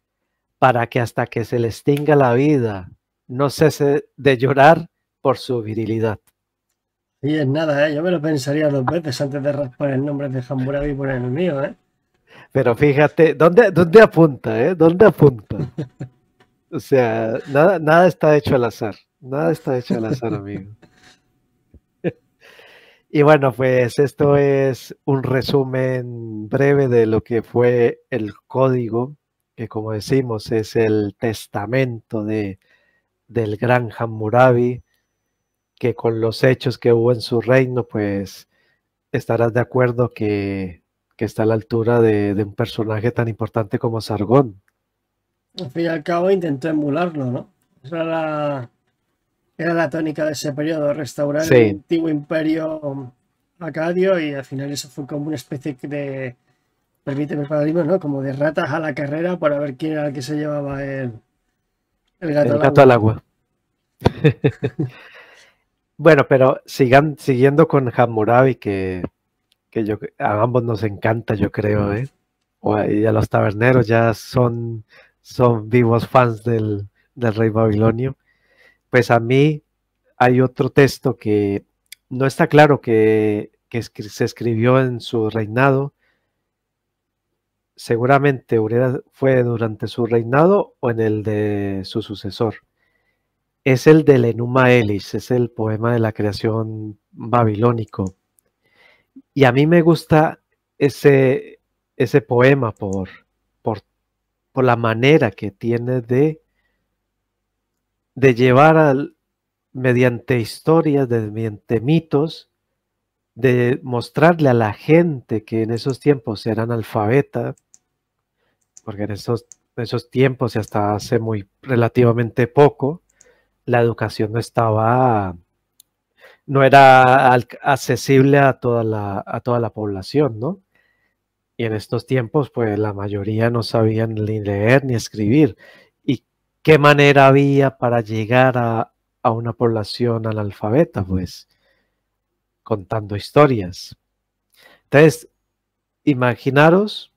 para que hasta que se le extinga la vida no cese de llorar por su virilidad. Y es nada, yo me lo pensaría dos veces antes de raspar el nombre de Hammurabi por el mío, Pero fíjate, ¿dónde apunta, ¿Dónde apunta? O sea, nada está hecho al azar, nada está hecho al azar, amigo. Y bueno, pues esto es un resumen breve de lo que fue el código, que como decimos es el testamento del gran Hammurabi, que con los hechos que hubo en su reino, pues estarás de acuerdo que está a la altura de un personaje tan importante como Sargón. Al fin y al cabo intentó emularlo, ¿no? Esa era la tónica de ese periodo, restaurar el antiguo imperio acadio, y al final eso fue como una especie de, permíteme el paradigma, ¿no? Como de ratas a la carrera para ver quién era el que se llevaba el gato al agua. Bueno, pero siguiendo con Hammurabi, que a ambos nos encanta, yo creo, y a los taberneros ya son vivos fans del rey babilonio. Pues a mí hay otro texto que no está claro que se escribió en su reinado. Seguramente fue durante su reinado o en el de su sucesor. Es el del Enuma Elish, es el poema de la creación babilónico. Y a mí me gusta ese poema por la manera que tiene de llevar mediante historias, mediante mitos, de mostrarle a la gente que en esos tiempos era analfabeta, porque en esos tiempos y hasta hace relativamente poco, la educación no era accesible a toda la población, ¿no? Y en estos tiempos, pues la mayoría no sabían ni leer ni escribir. ¿Y qué manera había para llegar a una población analfabeta? Pues contando historias. Entonces, imaginaros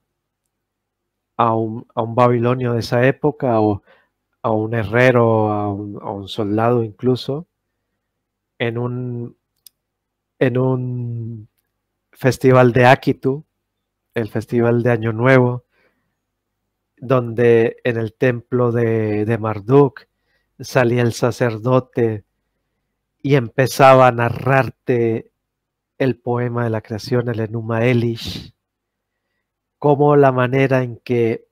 a un babilonio de esa época, o a un herrero, a un soldado incluso, en un festival de Akitu, el festival de Año Nuevo, donde en el templo de Marduk salía el sacerdote y empezaba a narrarte el poema de la creación, el Enuma Elish, como la manera en que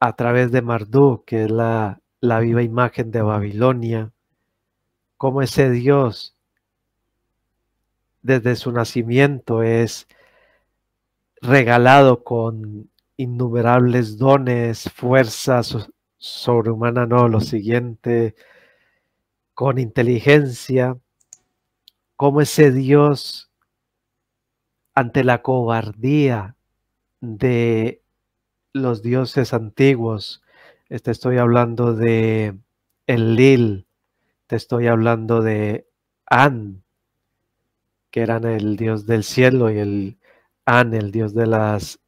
a través de Marduk, que es la viva imagen de Babilonia, como ese Dios desde su nacimiento es regalado con innumerables dones, fuerzas sobrehumana, no, lo siguiente, con inteligencia, como ese Dios ante la cobardía de los dioses antiguos, te estoy hablando de Enlil, te estoy hablando de An, que eran el dios del cielo, y el An, el dios de las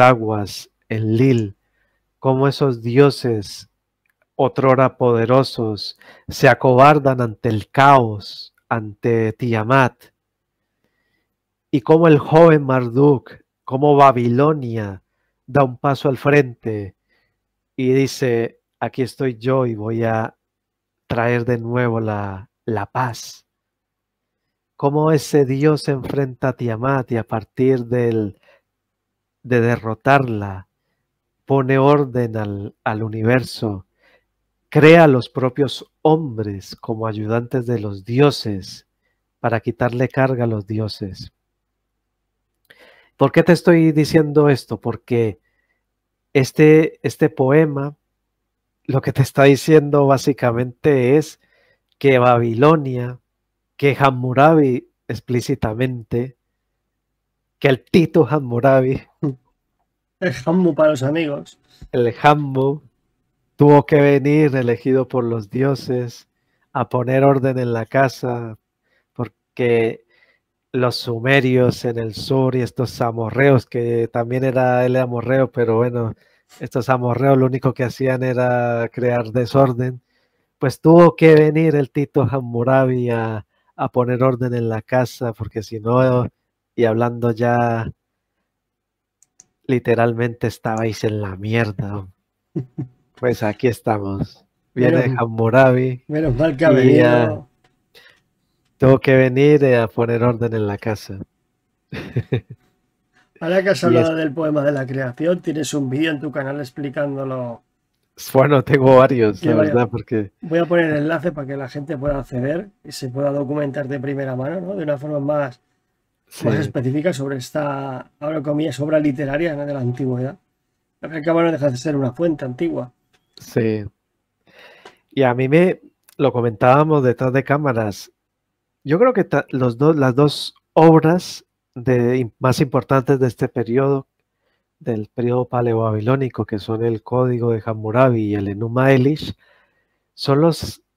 aguas, Enlil, como esos dioses otrora poderosos se acobardan ante el caos, ante Tiamat, y como el joven Marduk, como Babilonia da un paso al frente y dice, aquí estoy yo y voy a traer de nuevo la paz. Cómo ese Dios se enfrenta a Tiamat y a partir de derrotarla, pone orden al universo, crea a los propios hombres como ayudantes de los dioses para quitarle carga a los dioses. ¿Por qué te estoy diciendo esto? Porque este poema lo que te está diciendo básicamente es que Babilonia, que Hammurabi explícitamente, que el Tito Hammurabi, el Hammu para los amigos, el Hammu tuvo que venir elegido por los dioses a poner orden en la casa, porque los sumerios en el sur y estos amorreos, que también era el amorreo, pero bueno, estos amorreos lo único que hacían era crear desorden, pues tuvo que venir el Tito Hammurabi a poner orden en la casa, porque si no, y hablando ya literalmente, estabais en la mierda. Pues aquí estamos, viene Hammurabi, menos mal que ha venido. Tuvo que venir a poner orden en la casa. Ahora que has hablado del poema de la creación, tienes un vídeo en tu canal explicándolo. Bueno, tengo varios, la verdad, porque... Voy a poner el enlace para que la gente pueda acceder y se pueda documentar de primera mano, ¿no? De una forma más específica sobre esta, ahora comillas, obra literaria, ¿no? De la antigüedad. Lo que acaba no deja de ser una fuente antigua. Sí. Y a mí lo comentábamos detrás de cámaras. Yo creo que las dos obras más importantes de este periodo, del periodo paleobabilónico, que son el Código de Hammurabi y el Enuma Elish,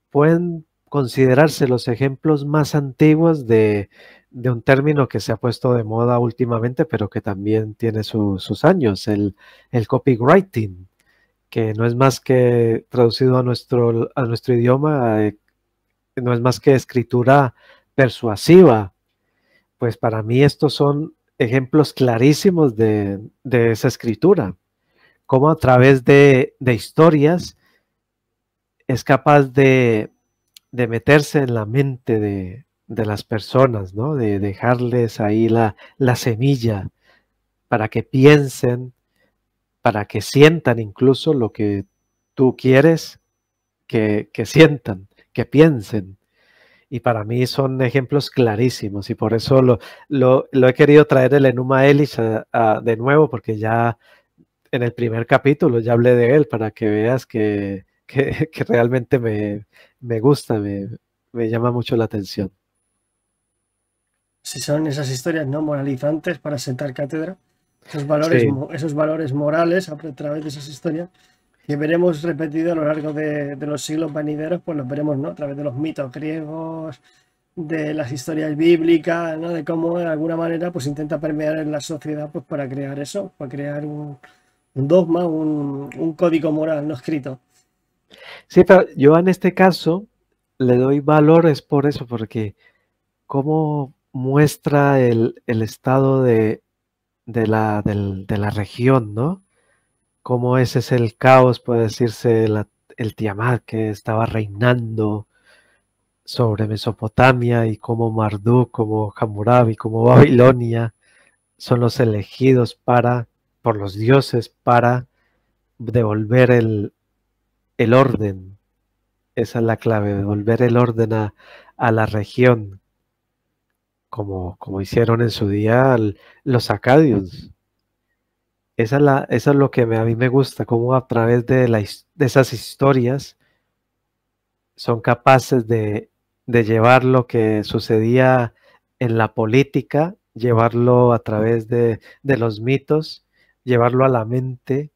pueden considerarse los ejemplos más antiguos de un término que se ha puesto de moda últimamente, pero que también tiene sus años, el copywriting, que no es más que, traducido a nuestro idioma, no es más que escritura persuasiva. Pues para mí estos son ejemplos clarísimos de esa escritura, como a través de historias es capaz de meterse en la mente de las personas, ¿no? De dejarles ahí la semilla para que piensen, para que sientan incluso lo que tú quieres que sientan, que piensen. Y para mí son ejemplos clarísimos y por eso lo he querido traer el Enuma Elish de nuevo, porque ya en el primer capítulo ya hablé de él, para que veas que realmente me gusta, me llama mucho la atención. Si son esas historias no moralizantes para sentar cátedra, esos valores morales a través de esas historias que veremos repetido a lo largo de los siglos venideros, pues los veremos, ¿no?, a través de los mitos griegos, de las historias bíblicas, ¿no?, de cómo de alguna manera pues intenta permear en la sociedad pues para crear eso, para crear un dogma, un código moral no escrito. Sí, pero yo en este caso le doy valores por eso, porque cómo muestra el estado de la región, ¿no? Como ese es el caos, puede decirse, el Tiamat que estaba reinando sobre Mesopotamia, y como Marduk, como Hammurabi, como Babilonia son los elegidos por los dioses para devolver el orden. Esa es la clave, devolver el orden a la región, como hicieron en su día los acadios. Eso es lo que a mí me gusta, cómo a través de esas historias son capaces de llevar lo que sucedía en la política, llevarlo a través de los mitos, llevarlo a la mente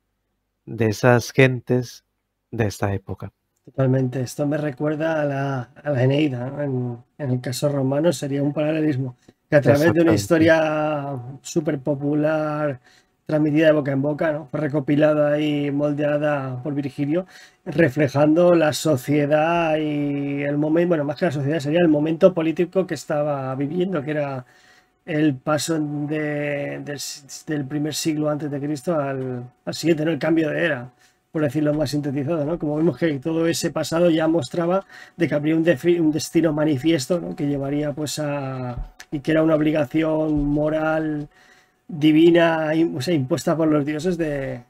de esas gentes de esta época. Totalmente. Esto me recuerda a la Eneida, ¿no? En el caso romano sería un paralelismo, que a través de una historia súper popular, transmitida de boca en boca, ¿no?, recopilada y moldeada por Virgilio, reflejando la sociedad y el momento, bueno, más que la sociedad, sería el momento político que estaba viviendo, que era el paso del primer siglo antes de Cristo al siguiente, ¿no?, el cambio de era, por decirlo más sintetizado, ¿no? Como vemos que todo ese pasado ya mostraba de que habría un destino manifiesto, ¿no?, que llevaría pues y que era una obligación moral divina, o sea, impuesta por los dioses de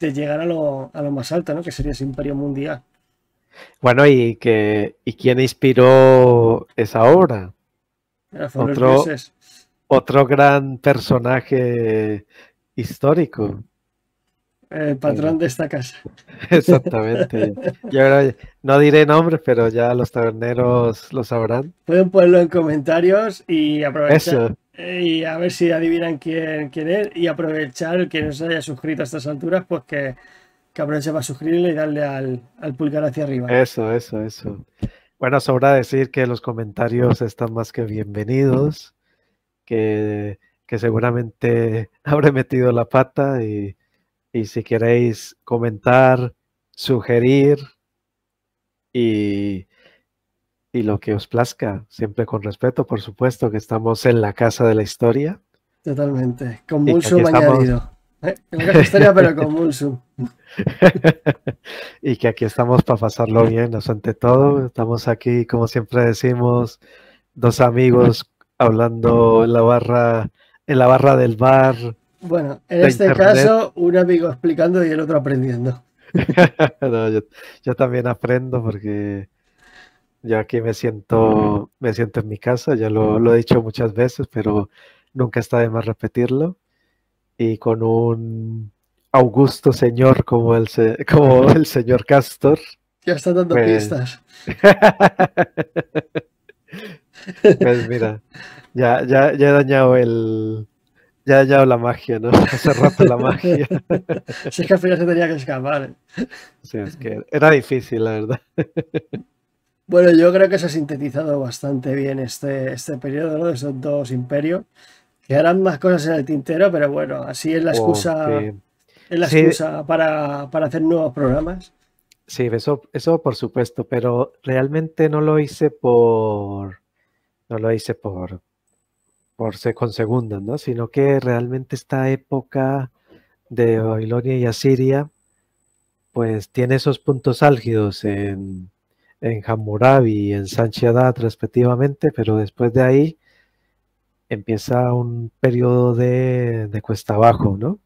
llegar a lo más alto, ¿no?, que sería ese imperio mundial. Bueno, ¿y quién inspiró esa obra? Otro gran personaje histórico. El patrón de esta casa. Exactamente. Yo no diré nombres, pero ya los taberneros lo sabrán. Pueden ponerlo en comentarios y aprovechar. Eso. Y a ver si adivinan quién es, y aprovechar el que no se haya suscrito a estas alturas, pues que aproveche para suscribirle y darle al pulgar hacia arriba. Eso. Bueno, sobra decir que los comentarios están más que bienvenidos, que seguramente habré metido la pata, y si queréis comentar, sugerir y lo que os plazca, siempre con respeto, por supuesto, que estamos en la casa de la historia. Totalmente, con mulsum añadido. En la casa de la historia, pero con mulsum. Y que aquí estamos para pasarlo bien, ante todo. Estamos aquí, como siempre decimos, dos amigos hablando en la barra del bar. Bueno, en este caso, un amigo explicando y el otro aprendiendo. No, yo también aprendo, porque yo aquí me siento en mi casa, ya lo he dicho muchas veces, pero nunca está de más repetirlo. Y con un augusto señor como el señor Cástor. Ya está dando pistas. Pues mira, ya he dañado la magia, ¿no? Hace rato la magia. Si es que al final se tenía que escapar. Sí, es que era difícil, la verdad. Bueno, yo creo que se ha sintetizado bastante bien este periodo, ¿no?, de esos dos imperios. Quedarán más cosas en el tintero, pero bueno, así es la excusa, para hacer nuevos programas. Sí, eso por supuesto, pero realmente no lo hice por ser con segundas, ¿no?, sino que realmente esta época de Babilonia y Asiria pues tiene esos puntos álgidos en Hammurabi y en Shamshi-Adad respectivamente, pero después de ahí empieza un periodo de cuesta abajo, ¿no?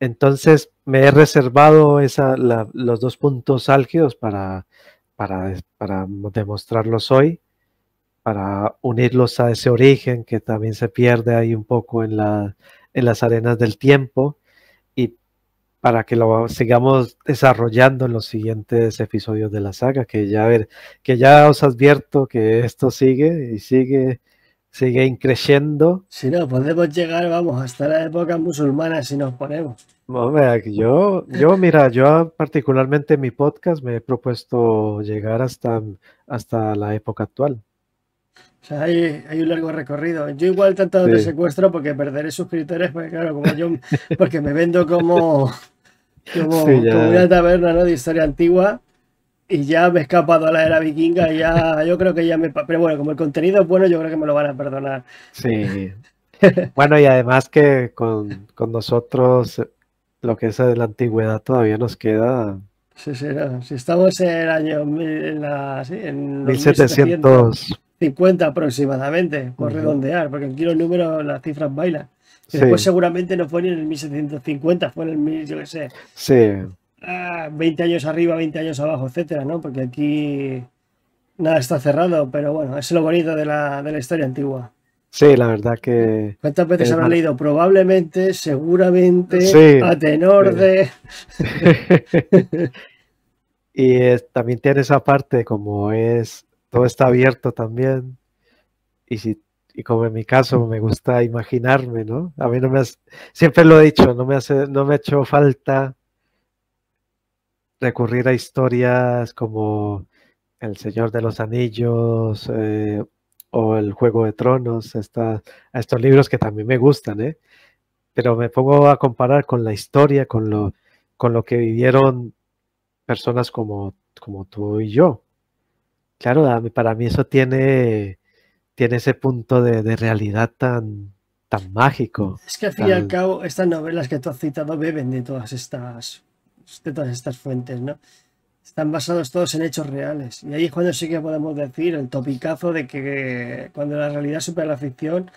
Entonces me he reservado los dos puntos álgidos para demostrarlos hoy, para unirlos a ese origen que también se pierde ahí un poco en las arenas del tiempo, y para que lo sigamos desarrollando en los siguientes episodios de la saga, que ya, a ver, que ya os advierto que esto sigue y sigue increciendo. Si no, podemos llegar, vamos, hasta la época musulmana si nos ponemos. Yo particularmente en mi podcast me he propuesto llegar hasta la época actual. O sea, hay un largo recorrido. Yo igual he tratado de secuestro porque perderé suscriptores, porque claro, porque me vendo como una taberna, ¿no?, de historia antigua. Y ya me he escapado a la era vikinga, y ya yo creo que ya me... Pero bueno, como el contenido es bueno, yo creo que me lo van a perdonar. Sí. Bueno, y además que con nosotros lo que es de la antigüedad todavía nos queda... Sí, sí, no. Si estamos en el año... en 1750 aproximadamente, por redondear, porque aquí los números, las cifras bailan. Y después seguramente no fue ni en el 1750, fue en el 1000, yo qué sé. Sí. 20 años arriba, 20 años abajo, etcétera, ¿no? Porque aquí nada está cerrado, pero bueno, es lo bonito de la historia antigua. Sí, la verdad que... ¿Cuántas veces habrán leído? Probablemente, seguramente, a tenor de... Y también tiene esa parte, como es... Todo está abierto también. Y como en mi caso me gusta imaginarme, ¿no? A mí no me hace... Siempre lo he dicho, no me ha hecho falta... recurrir a historias como El Señor de los Anillos o El Juego de Tronos, a estos libros que también me gustan, pero me pongo a comparar con la historia, con lo que vivieron personas como tú y yo. Claro, para mí eso tiene ese punto de realidad tan mágico. Es que al fin y al cabo estas novelas que tú has citado beben de todas estas fuentes, ¿no? Están basados todos en hechos reales, y ahí es cuando sí que podemos decir el topicazo de que cuando la realidad supera la ficción,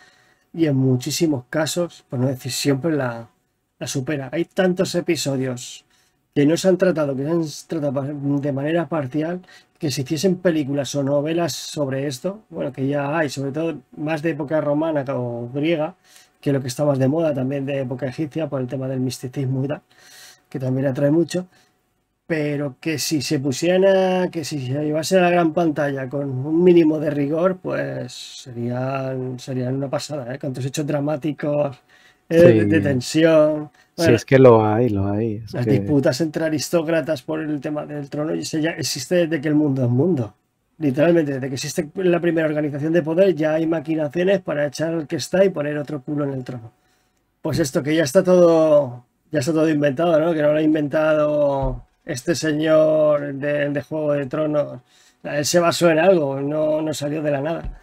y en muchísimos casos, por no decir siempre, la supera. Hay tantos episodios que no se han tratado, que se han tratado de manera parcial, que si hiciesen películas o novelas sobre esto, bueno, que ya hay, sobre todo más de época romana o griega, que lo que está más de moda también de época egipcia por el tema del misticismo y tal, que también atrae mucho, pero que si se pusieran que si se llevase a la gran pantalla con un mínimo de rigor, pues serían una pasada, con tus hechos dramáticos, de tensión. Bueno, sí, es que lo hay. Disputas entre aristócratas por el tema del trono, y eso ya existe desde que el mundo es mundo. Literalmente, desde que existe la primera organización de poder, ya hay maquinaciones para echar al que está y poner otro culo en el trono. Pues esto, que ya está todo inventado, ¿no? Que no lo ha inventado este señor de Juego de Tronos. Él se basó en algo, no salió de la nada.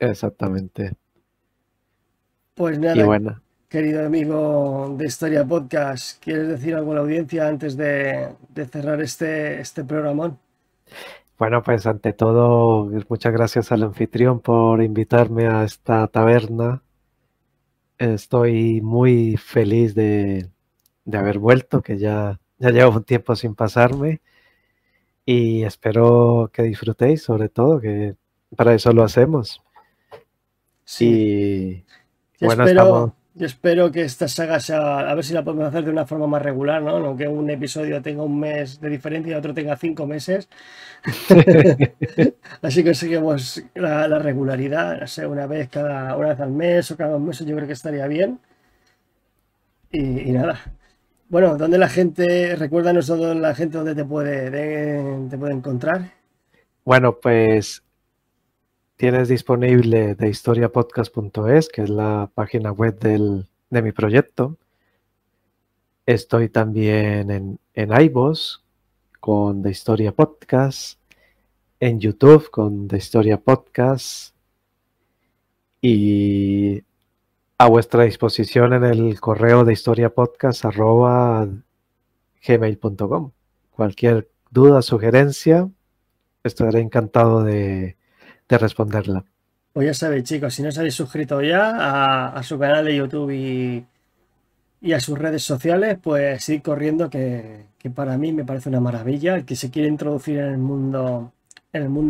Exactamente. Pues nada, bueno, querido amigo de Historia Podcast, ¿quieres decir algo a la audiencia antes de cerrar este programón? Bueno, pues ante todo, muchas gracias al anfitrión por invitarme a esta taberna. Estoy muy feliz de haber vuelto, que ya llevo un tiempo sin pasarme, y espero que disfrutéis, sobre todo, que para eso lo hacemos. Sí. Y bueno, yo espero que esta saga sea, a ver si la podemos hacer de una forma más regular, ¿no? No que un episodio tenga un mes de diferencia y otro tenga 5 meses. Así conseguimos la regularidad, no sé, una vez al mes o cada 2 meses, yo creo que estaría bien. Y nada. Bueno, ¿dónde la gente, recuérdanos dónde la gente te puede encontrar? Bueno, pues tienes disponible de historiapodcast.es, que es la página web de mi proyecto. Estoy también en iVoox con The Historia Podcast, en YouTube con The Historia Podcast, y a vuestra disposición en el correo de historiapodcast@gmail.com. Cualquier duda, sugerencia, estaré encantado de responderla. Pues ya sabéis, chicos, si no os habéis suscrito ya a su canal de YouTube y a sus redes sociales, pues ir corriendo, que para mí me parece una maravilla. El que se quiere introducir en el mundo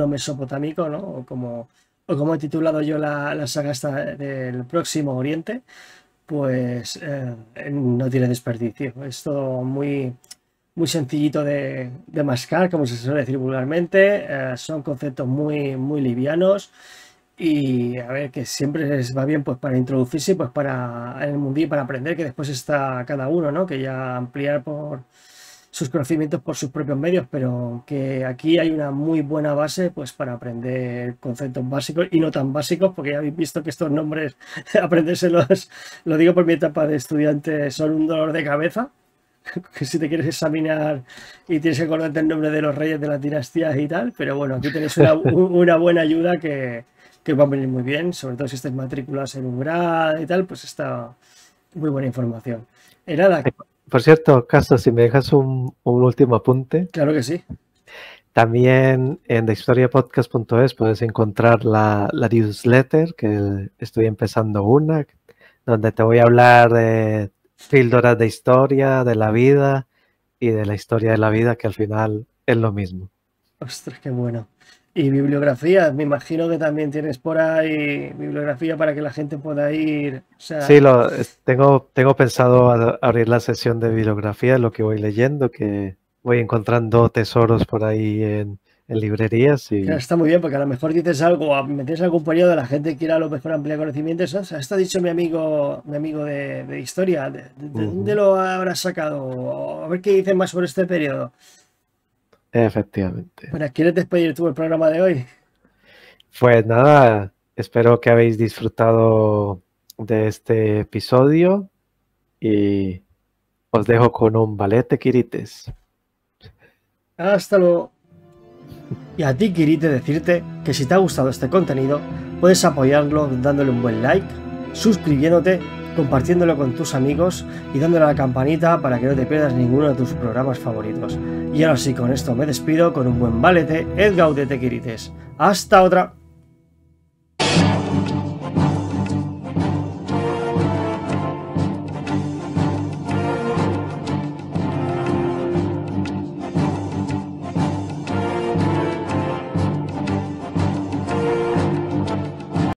mesopotámico, ¿no? O como... o como he titulado yo la saga esta del Próximo Oriente, pues no tiene desperdicio. Es todo muy, muy sencillito de mascar, como se suele decir vulgarmente. Son conceptos muy, muy livianos y a ver, que siempre les va bien pues para introducirse, pues para en el mundillo, para aprender, que después está cada uno, ¿no? Que ya ampliar por sus conocimientos por sus propios medios, pero que aquí hay una muy buena base pues para aprender conceptos básicos y no tan básicos, porque ya habéis visto que estos nombres, aprendérselos, lo digo por mi etapa de estudiante, son un dolor de cabeza, que si te quieres examinar y tienes que acordarte el nombre de los reyes de las dinastías y tal, pero bueno, aquí tenéis una buena ayuda que va a venir muy bien, sobre todo si estáis matriculados en un grado y tal, pues está muy buena información. Nada, por cierto, Castro, si me dejas un último apunte. Claro que sí. También en thehistoriapodcast.es puedes encontrar la newsletter, que estoy empezando una, donde te voy a hablar de píldoras de historia, de la vida y de la historia de la vida, que al final es lo mismo. Ostras, qué bueno. Y bibliografía, me imagino que también tienes por ahí bibliografía para que la gente pueda ir. O sea... Sí, tengo pensado abrir la sesión de bibliografía, lo que voy leyendo, que voy encontrando tesoros por ahí en librerías. Y... Claro, está muy bien, porque a lo mejor dices algo, metes algún periodo, la gente quiere a lo mejor ampliar conocimientos. O sea, esto ha dicho mi amigo de historia, ¿de dónde lo habrás sacado? A ver qué dicen más sobre este periodo. Efectivamente. Bueno, ¿quieres despedir tú el programa de hoy? Pues nada, espero que habéis disfrutado de este episodio y os dejo con un valete, Quirites. Hasta luego. Y a ti, Quirite, decirte que si te ha gustado este contenido, puedes apoyarlo dándole un buen like, suscribiéndote, compartiéndolo con tus amigos y dándole a la campanita para que no te pierdas ninguno de tus programas favoritos. Y ahora sí, con esto me despido con un buen valete, et gaudete, Quirites. ¡Hasta otra!